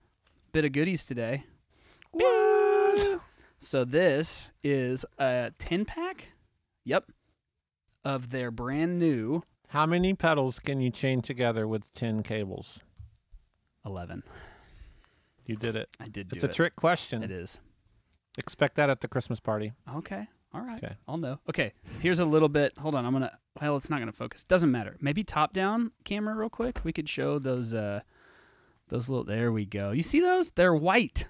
bit of goodies today. What? So this is a 10-pack. Yep. Of their brand new... How many pedals can you chain together with 10 cables? 11. You did it. I did do it. It's a trick question. It is. Expect that at the Christmas party. Okay. All right. Okay. I'll know. Okay. Here's a little bit. Hold on. I'm going to... Well, it's not going to focus. Doesn't matter. Maybe top-down camera real quick. We could show those little... There we go. You see those? They're white.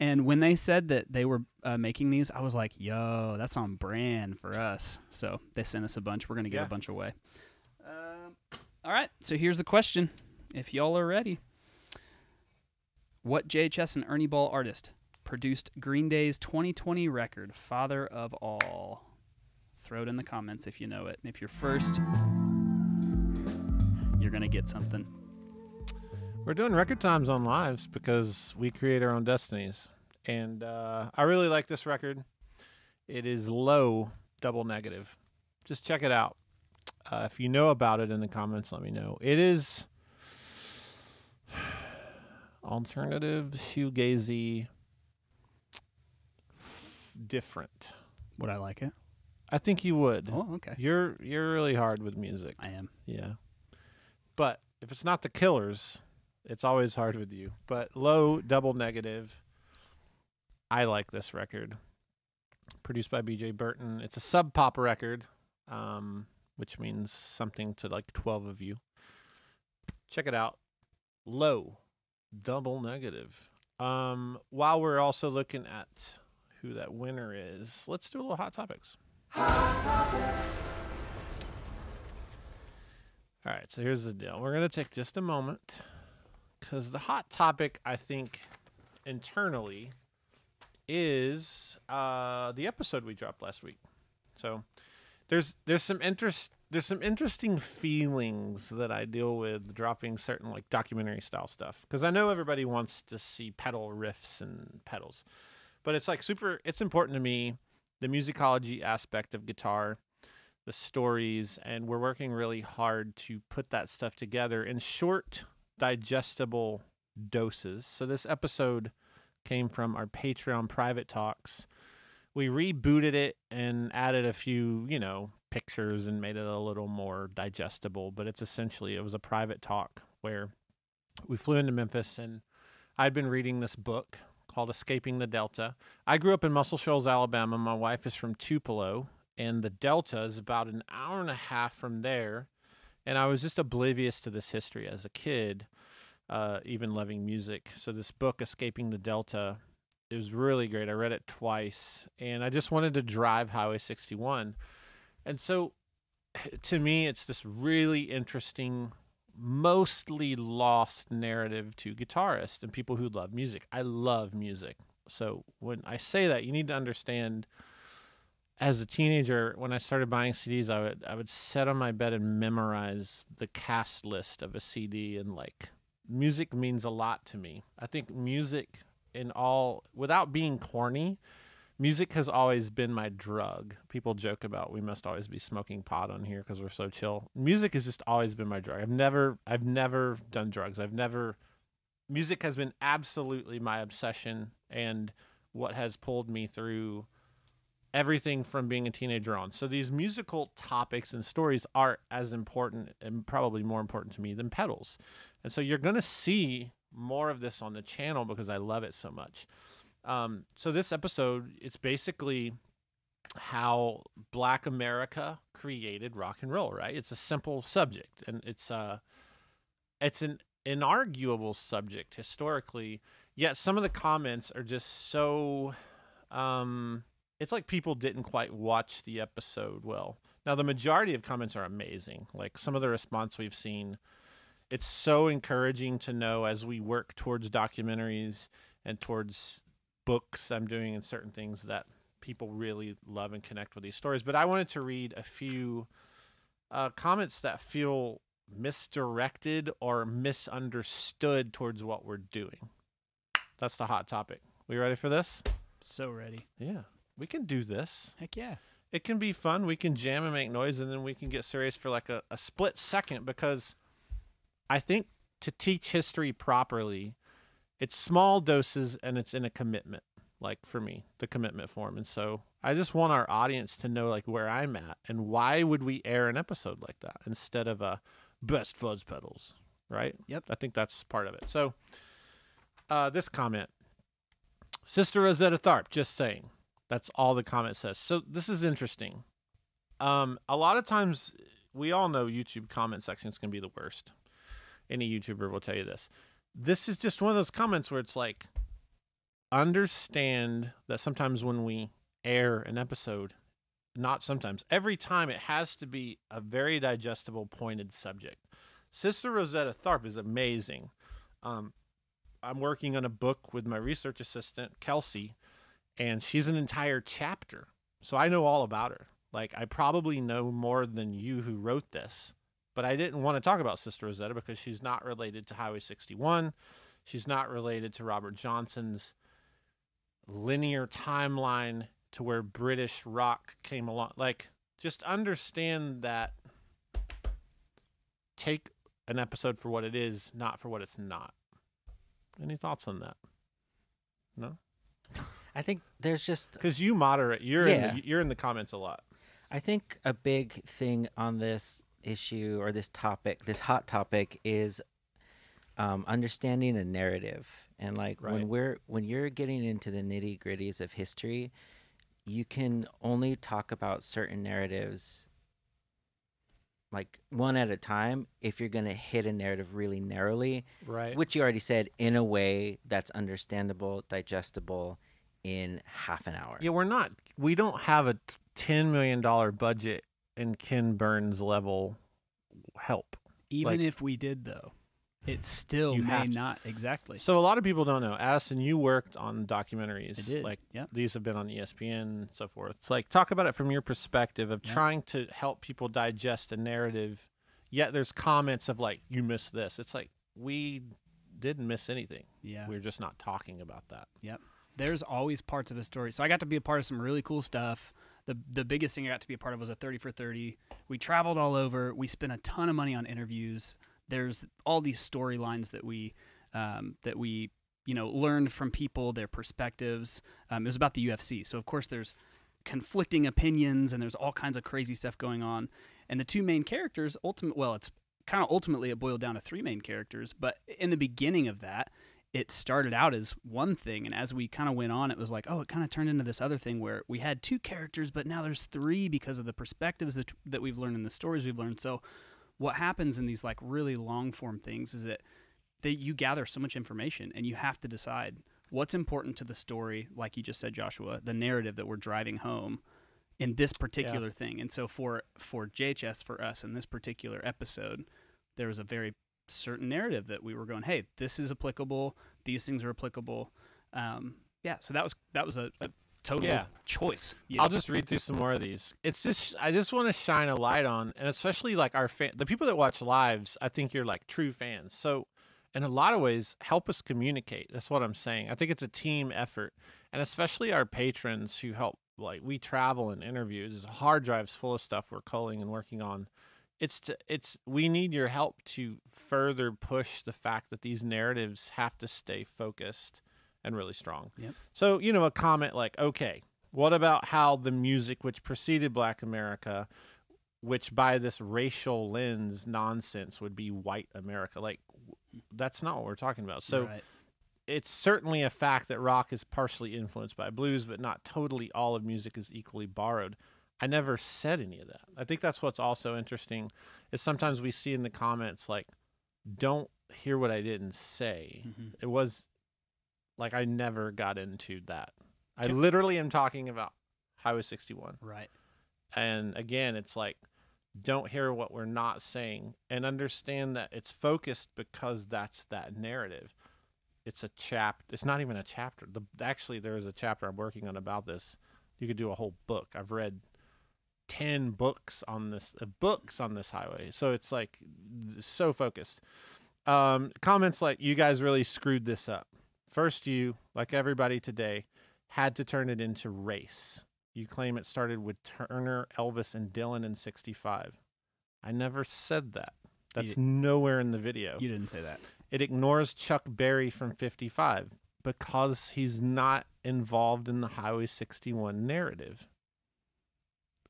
And when they said that they were making these, I was like, yo, that's on brand for us. So they sent us a bunch. We're going to get a bunch away. All right. So here's the question. If y'all are ready. What JHS and Ernie Ball artist produced Green Day's 2020 record, Father of All? Throw it in the comments if you know it. And if you're first, you're going to get something. We're doing record times on lives because we create our own destinies. And I really like this record. It is low double negative. Just check it out. If you know about it in the comments, let me know. It is alternative, shoegazy, different. Would I like it? I think you would. Oh, okay. You're really hard with music. I am. Yeah. But if it's not the Killers... It's always hard with you, but low double negative. I like this record. Produced by B.J. Burton. It's a sub pop record, which means something to like 12 of you. Check it out. Low double negative. While we're also looking at who that winner is, let's do a little Hot Topics. Hot Topics. All right, so here's the deal. We're going to take just a moment. Because the hot topic, I think, internally, is the episode we dropped last week. So there's some interesting feelings that I deal with dropping certain like documentary style stuff. Because I know everybody wants to see pedal riffs and pedals, but it's like super. It's important to me, the musicology aspect of guitar, the stories, and we're working really hard to put that stuff together in short, digestible doses. So this episode came from our Patreon private talks. We rebooted it and added a few, you know, pictures and made it a little more digestible, but it's essentially, it was a private talk where we flew into Memphis and I'd been reading this book called Escaping the Delta. I grew up in Muscle Shoals, Alabama. My wife is from Tupelo, and the Delta is about an hour and a half from there. And I was just oblivious to this history as a kid, even loving music. So this book, Escaping the Delta, it was really great. I read it twice, and I just wanted to drive Highway 61. And so to me, it's this really interesting, mostly lost narrative to guitarists and people who love music. I love music. So when I say that, you need to understand... As a teenager, when I started buying CDs, I would sit on my bed and memorize the cast list of a CD, and like music means a lot to me. I think music, in all, without being corny, music has always been my drug. People joke about we must always be smoking pot on here because we're so chill. Music has just always been my drug. I've never done drugs. Music has been absolutely my obsession and what has pulled me through everything from being a teenager on. So these musical topics and stories are as important and probably more important to me than pedals. And so you're going to see more of this on the channel because I love it so much. So this episode, it's basically how Black America created rock and roll, right? It's a simple subject, and it's an inarguable subject historically, yet some of the comments are just so, it's like people didn't quite watch the episode well. Now, the majority of comments are amazing. Like, some of the response we've seen, it's so encouraging to know as we work towards documentaries and towards books I'm doing and certain things that people really love and connect with these stories. But I wanted to read a few comments that feel misdirected or misunderstood towards what we're doing. That's the hot topic. We ready for this? So ready. Yeah. We can do this. Heck yeah. It can be fun. We can jam and make noise, and then we can get serious for like a split second, because I think to teach history properly, it's small doses and it's in a commitment, like for me, the commitment form. And so I just want our audience to know like where I'm at and why would we air an episode like that instead of a best fuzz pedals, right? Yep. I think that's part of it. So this comment, Sister Rosetta Tharpe, just saying. That's all the comment says. So this is interesting. A lot of times, we all know YouTube comment sections can be the worst. Any YouTuber will tell you this. This is just one of those comments where it's like, understand that sometimes when we air an episode, not sometimes, every time it has to be a very digestible, pointed subject. Sister Rosetta Tharpe is amazing. I'm working on a book with my research assistant, Kelsey, and she's an entire chapter. So I know all about her. Like, I probably know more than you who wrote this, but I didn't want to talk about Sister Rosetta because she's not related to Highway 61. She's not related to Robert Johnson's linear timeline to where British rock came along. Like, just understand that. Take an episode for what it is, not for what it's not. Any thoughts on that? No? I think there's just... Because you moderate. You're in the comments a lot. I think a big thing on this issue or this topic, this hot topic, is understanding a narrative. And like when you're getting into the nitty-gritties of history, you can only talk about certain narratives like one at a time if you're going to hit a narrative really narrowly. Right. Which you already said, in a way that's understandable, digestible, in half an hour. Yeah, we don't have a $10 million budget in Ken Burns level help. Even if we did, though, it still may not. Exactly. So a lot of people don't know. Addison, you worked on documentaries. I did. Like, yep. These have been on ESPN and so forth. Like, talk about it from your perspective of trying to help people digest a narrative, yet there's comments of like, you missed this. It's like, we didn't miss anything. Yeah. We're just not talking about that. Yep. There's always parts of a story. So I got to be a part of some really cool stuff. The biggest thing I got to be a part of was a 30 for 30. We traveled all over. We spent a ton of money on interviews. There's all these storylines that we learned from people, their perspectives. It was about the UFC. So, of course, there's conflicting opinions and there's all kinds of crazy stuff going on. And the two main characters, ultimately it boiled down to three main characters. But in the beginning of that, it started out as one thing, and as we kind of went on, it was like, oh, it kind of turned into this other thing where we had two characters, but now there's three because of the perspectives that we've learned and the stories we've learned. So what happens in these like really long-form things is that you gather so much information, and you have to decide what's important to the story, like you just said, Joshua, the narrative that we're driving home in this particular thing. And so for JHS, for us, in this particular episode, there was a very certain narrative that we were going, hey, this is applicable, these things are applicable. So that was a total choice. I'll just read through some more of these. It's just, I just want to shine a light on, and especially like the people that watch lives, I think you're like true fans. So in a lot of ways, help us communicate. That's what I'm saying. I think it's a team effort, and especially our patrons who help, like we travel and interview. There's hard drives full of stuff we're culling and working on. We need your help to further push the fact that these narratives have to stay focused and really strong. Yep. So, a comment like, okay, what about how the music which preceded Black America, which by this racial lens nonsense would be white America? Like, that's not what we're talking about. So it's certainly a fact that rock is partially influenced by blues, but not totally. All of music is equally borrowed. I never said any of that. I think that's what's also interesting is sometimes we see in the comments like, don't hear what I didn't say. Mm-hmm. It was like I never got into that. I literally am talking about Highway 61. Right. And again, it's like, don't hear what we're not saying and understand that it's focused because that's that narrative. It's a chapter. It's not even a chapter. Actually, there is a chapter I'm working on about this. You could do a whole book. I've read 10 books on this highway. So it's like so focused. Comments like, you guys really screwed this up. First, you, like everybody today, had to turn it into race. You claim it started with Turner, Elvis, and Dylan in 65. I never said that. That's nowhere in the video. You didn't say that. It ignores Chuck Berry from 55 because he's not involved in the Highway 61 narrative.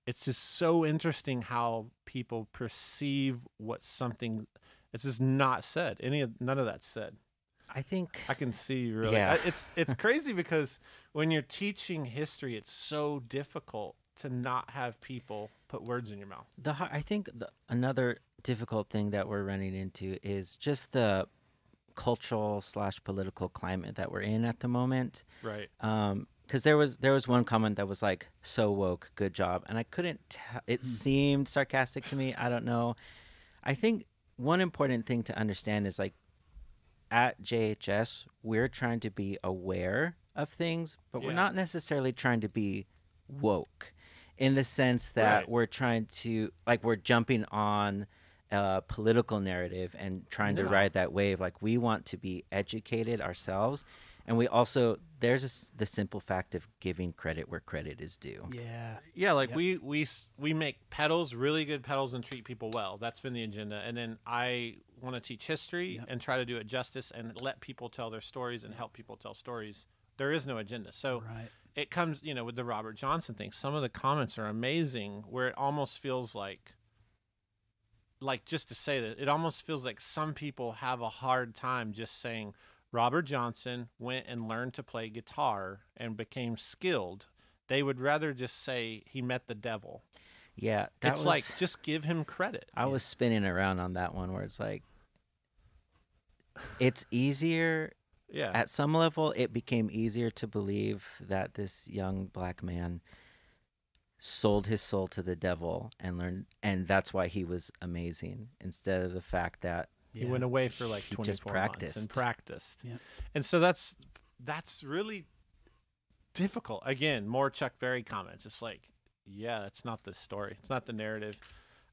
It's just so interesting how people perceive what something... It's just not said. None of that's said. I think... I can see, really. Yeah. It's crazy because when you're teaching history, it's so difficult to not have people put words in your mouth. I think another difficult thing that we're running into is just the cultural / political climate that we're in at the moment. Right. Because there was one comment that was like, so woke, good job. And I couldn't tell. It seemed sarcastic to me. I don't know. I think one important thing to understand is like, at JHS, we're trying to be aware of things, but we're not necessarily trying to be woke in the sense that we're trying to, like, we're jumping on a political narrative and trying to ride that wave. Like, we want to be educated ourselves. And we also, there's the simple fact of giving credit where credit is due. Yeah. Yeah, like we make pedals, really good pedals, and treat people well. That's been the agenda. And then I want to teach history and try to do it justice and let people tell their stories and help people tell stories. There is no agenda. So it comes, you know, with the Robert Johnson thing. Some of the comments are amazing where it almost feels like just to say that, it almost feels like some people have a hard time just saying, Robert Johnson went and learned to play guitar and became skilled. They would rather just say he met the devil. Yeah. It's like, just give him credit. I was spinning around on that one where it's like, it's easier. Yeah. At some level, it became easier to believe that this young black man sold his soul to the devil and learned, and that's why he was amazing, instead of the fact that he went away for like 24 months and practiced. Yeah. And so that's really difficult. Again, more Chuck Berry comments. It's like, yeah, it's not the story. It's not the narrative.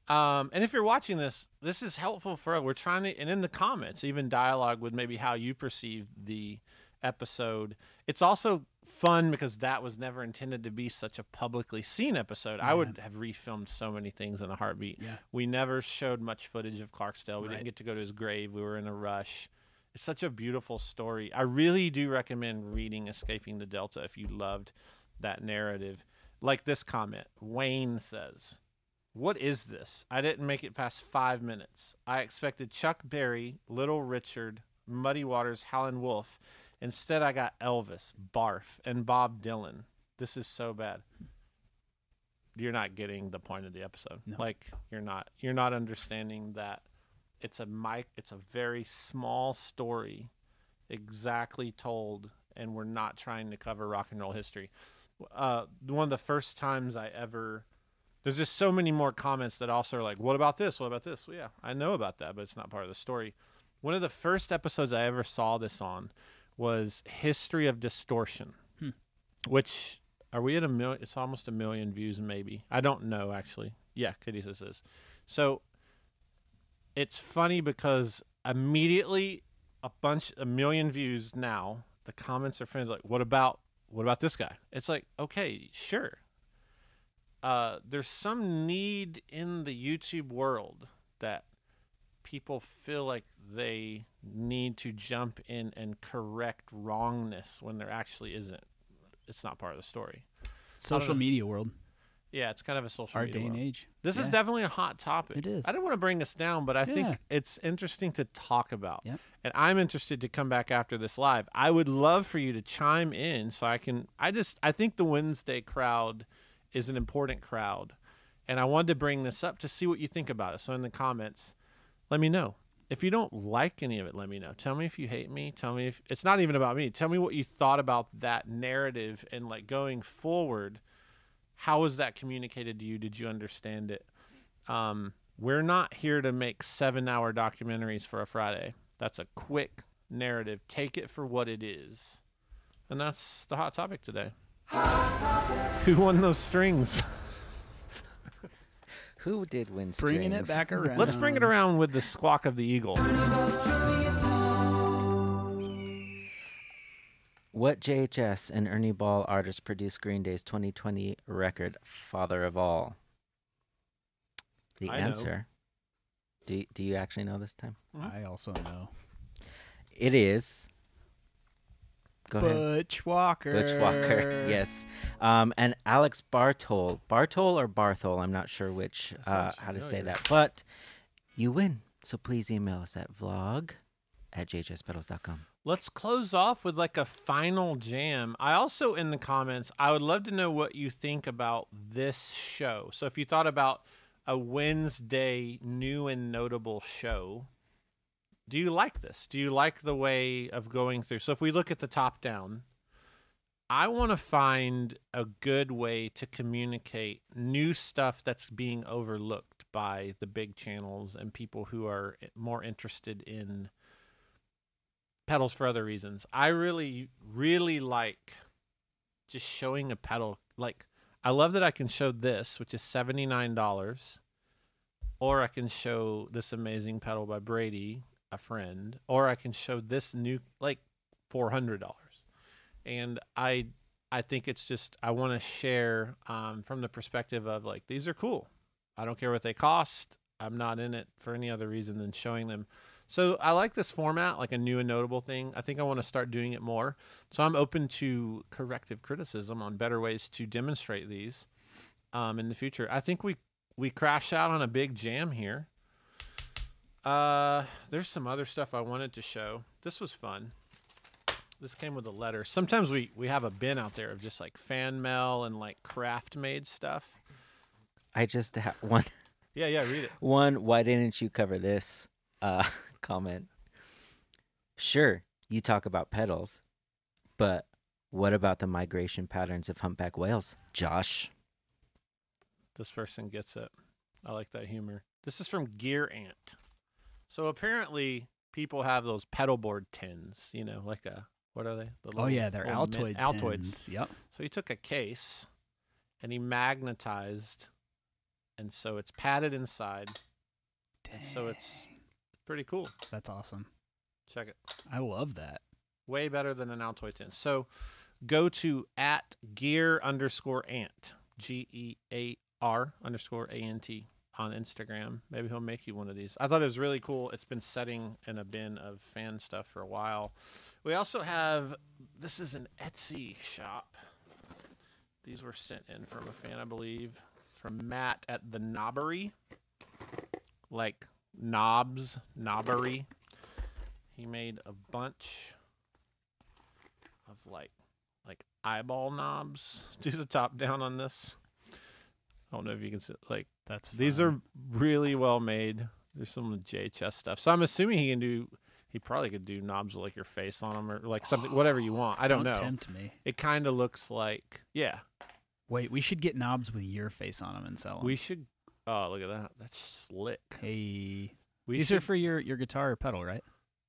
And if you're watching this, this is helpful for us. We're trying to, and in the comments, even dialogue with maybe how you perceive the episode. It's also fun because that was never intended to be such a publicly seen episode. I would have refilmed so many things in a heartbeat. We never showed much footage of Clarksdale. We didn't get to go to his grave. We were in a rush. It's such a beautiful story. I really do recommend reading Escaping the Delta if you loved that narrative. Like this comment, Wayne says, "What is this? I didn't make it past 5 minutes. I expected Chuck Berry, Little Richard, Muddy Waters, Howlin' Wolf. Instead, I got Elvis, Barf, and Bob Dylan. This is so bad." You're not getting the point of the episode. No. Like, you're not understanding that it's a very small story, exactly told, and we're not trying to cover rock and roll history. One of the first times I ever, there's just so many more comments that also are like, what about this? What about this? Well, yeah, I know about that, but it's not part of the story. One of the first episodes I ever saw this on was History of Distortion, which, are we at a million? It's almost 1 million views, maybe. I don't know, actually. Yeah, Kitty says this. So it's funny because immediately 1 million views now, the comments are friends like, what about this guy? It's like, okay, sure. There's some need in the YouTube world that people feel like they need to jump in and correct wrongness when there actually isn't. It's not part of the story. Social media world. Yeah, it's kind of a social media world. Our day and age. This is definitely a hot topic. It is. I don't want to bring us down, but I think it's interesting to talk about. Yep. And I'm interested to come back after this live. I would love for you to chime in so I can... I think the Wednesday crowd is an important crowd, and I wanted to bring this up to see what you think about it. So in the comments, let me know. If you don't like any of it, let me know. Tell me if you hate me. Tell me if it's not even about me. Tell me what you thought about that narrative and like going forward. How was that communicated to you? Did you understand it? We're not here to make 7-hour documentaries for a Friday. That's a quick narrative. Take it for what it is. And that's the hot topic today. Hot topics. Who won those strings? Who did win strings? Bringing it back around. Let's bring it around with the squawk of the eagle. What JHS and Ernie Ball artist produced Green Day's 2020 record, Father of All? The answer. Do you actually know this time? I also know. It is... Go Butch ahead. Walker. Butch Walker, yes. And Alex Bartol. Bartol or Barthol, I'm not sure which, how to say that. But you win. So please email us at vlog@jhspedals.com. Let's close off with like a final jam. I also, in the comments, I would love to know what you think about this show. So if you thought about a Wednesday new and notable show, do you like this? Do you like the way of going through? So if we look at the top down, I want to find a good way to communicate new stuff that's being overlooked by the big channels and people who are more interested in pedals for other reasons. I really, really like just showing a pedal. Like, I love that I can show this, which is $79, or I can show this amazing pedal by Brady, a friend, or I can show this new, like, $400. And I think it's just, I want to share from the perspective of like, these are cool. I don't care what they cost. I'm not in it for any other reason than showing them. So I like this format, like a new and notable thing. I think I want to start doing it more. So I'm open to corrective criticism on better ways to demonstrate these in the future. I think we crash out on a big jam here. There's some other stuff I wanted to show. This was fun. This came with a letter. Sometimes we have a bin out there of just like fan mail and like craft made stuff. I just have one. Yeah, read it. One, why didn't you cover this comment? Sure, you talk about pedals, but what about the migration patterns of humpback whales, Josh? This person gets it. I like that humor. This is from Gear Ant. So apparently people have those pedal board tins, you know, like a, what are they? The little, oh yeah, they're Altoid tins. Altoids. Yep. So he took a case and he magnetized, and so it's padded inside. Dang. So it's pretty cool. That's awesome. Check it. I love that. Way better than an Altoid tin. So go to @gear_ant, GEAR_ANT. on Instagram. Maybe he'll make you one of these. I thought it was really cool. It's been setting in a bin of fan stuff for a while. We also have, this is an Etsy shop. These were sent in from a fan, I believe, from Matt at the Knobbery. Like knobs, knobbery. He made a bunch of like eyeball knobs. Do the top down on this. I don't know if you can see, like, that's fun. These are really well made. There's some JHS stuff. So I'm assuming he can do, he probably could do knobs with like your face on them or like something, whatever you want. I don't know. Don't tempt me. It kind of looks like, yeah. Wait, we should get knobs with your face on them and sell them. We should, oh, look at that. That's slick. Hey. These are for your guitar or pedal, right?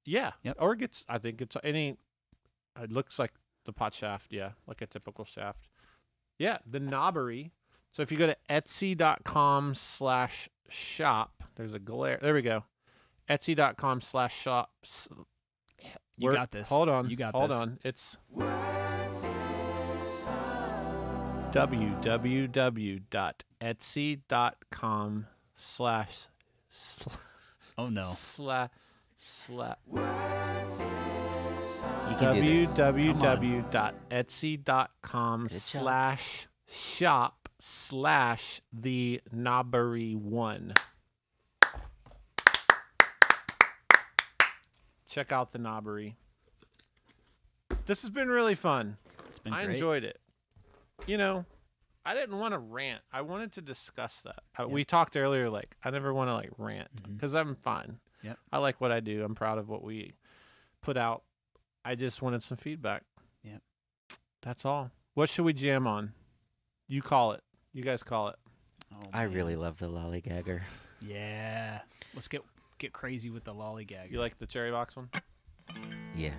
Yeah. Yep. Or it's, I think it's any, it looks like the pot shaft, yeah, like a typical shaft. Yeah, the knobbery. So if you go to etsy.com/shop, there's a glare. There we go. Etsy.com/shop. You got this. Hold on. You got this. Hold on. It's www.etsy.com/ oh no. Slash. You can do this. www.etsy.com/shop/the knobbery1. Check out the knobbery. This has been really fun. It's been great. I enjoyed it. You know, I didn't want to rant. I wanted to discuss that. Yep. We talked earlier, like, I never want to, like, rant because I'm fine. Yep. I like what I do. I'm proud of what we put out. I just wanted some feedback. Yep. That's all. What should we jam on? You call it. You guys call it. Oh, I really love the Lollygagger. Yeah. Let's get crazy with the Lollygagger. You like the Cherry Box one? Yeah.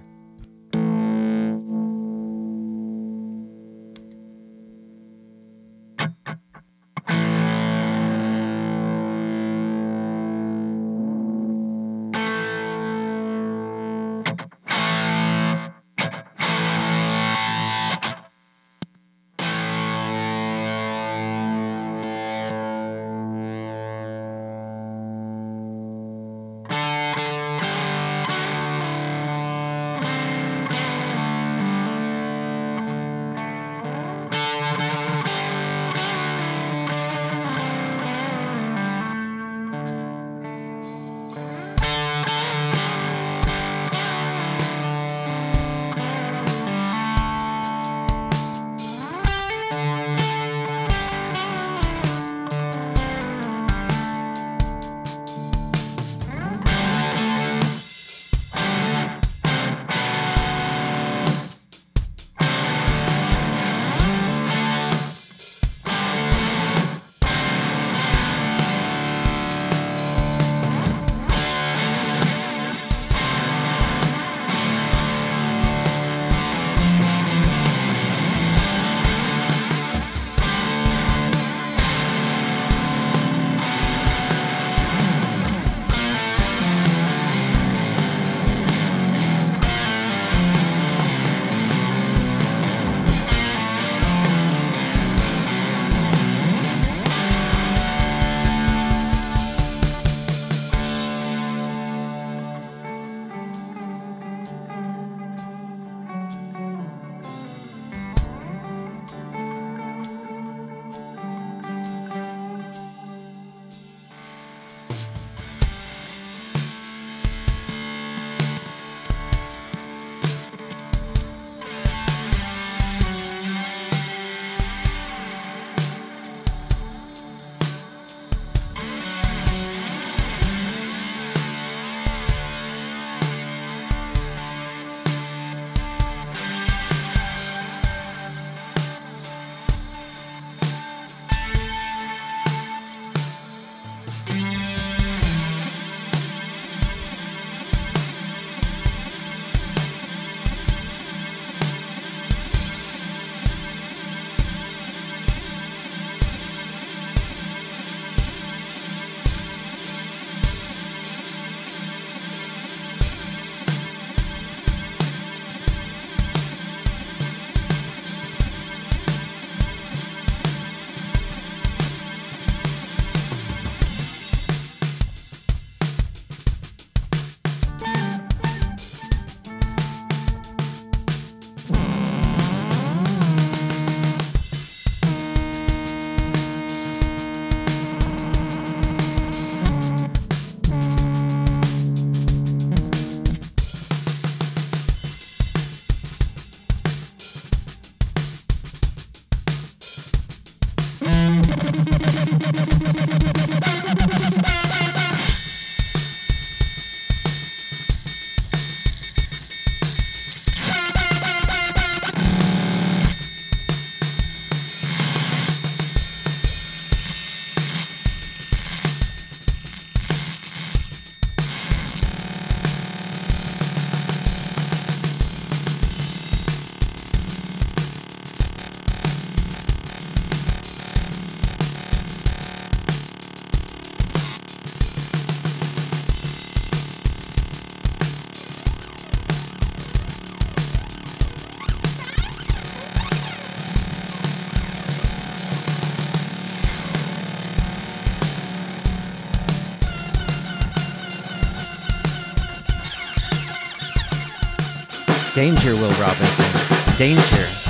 Danger, Will Robinson. Danger.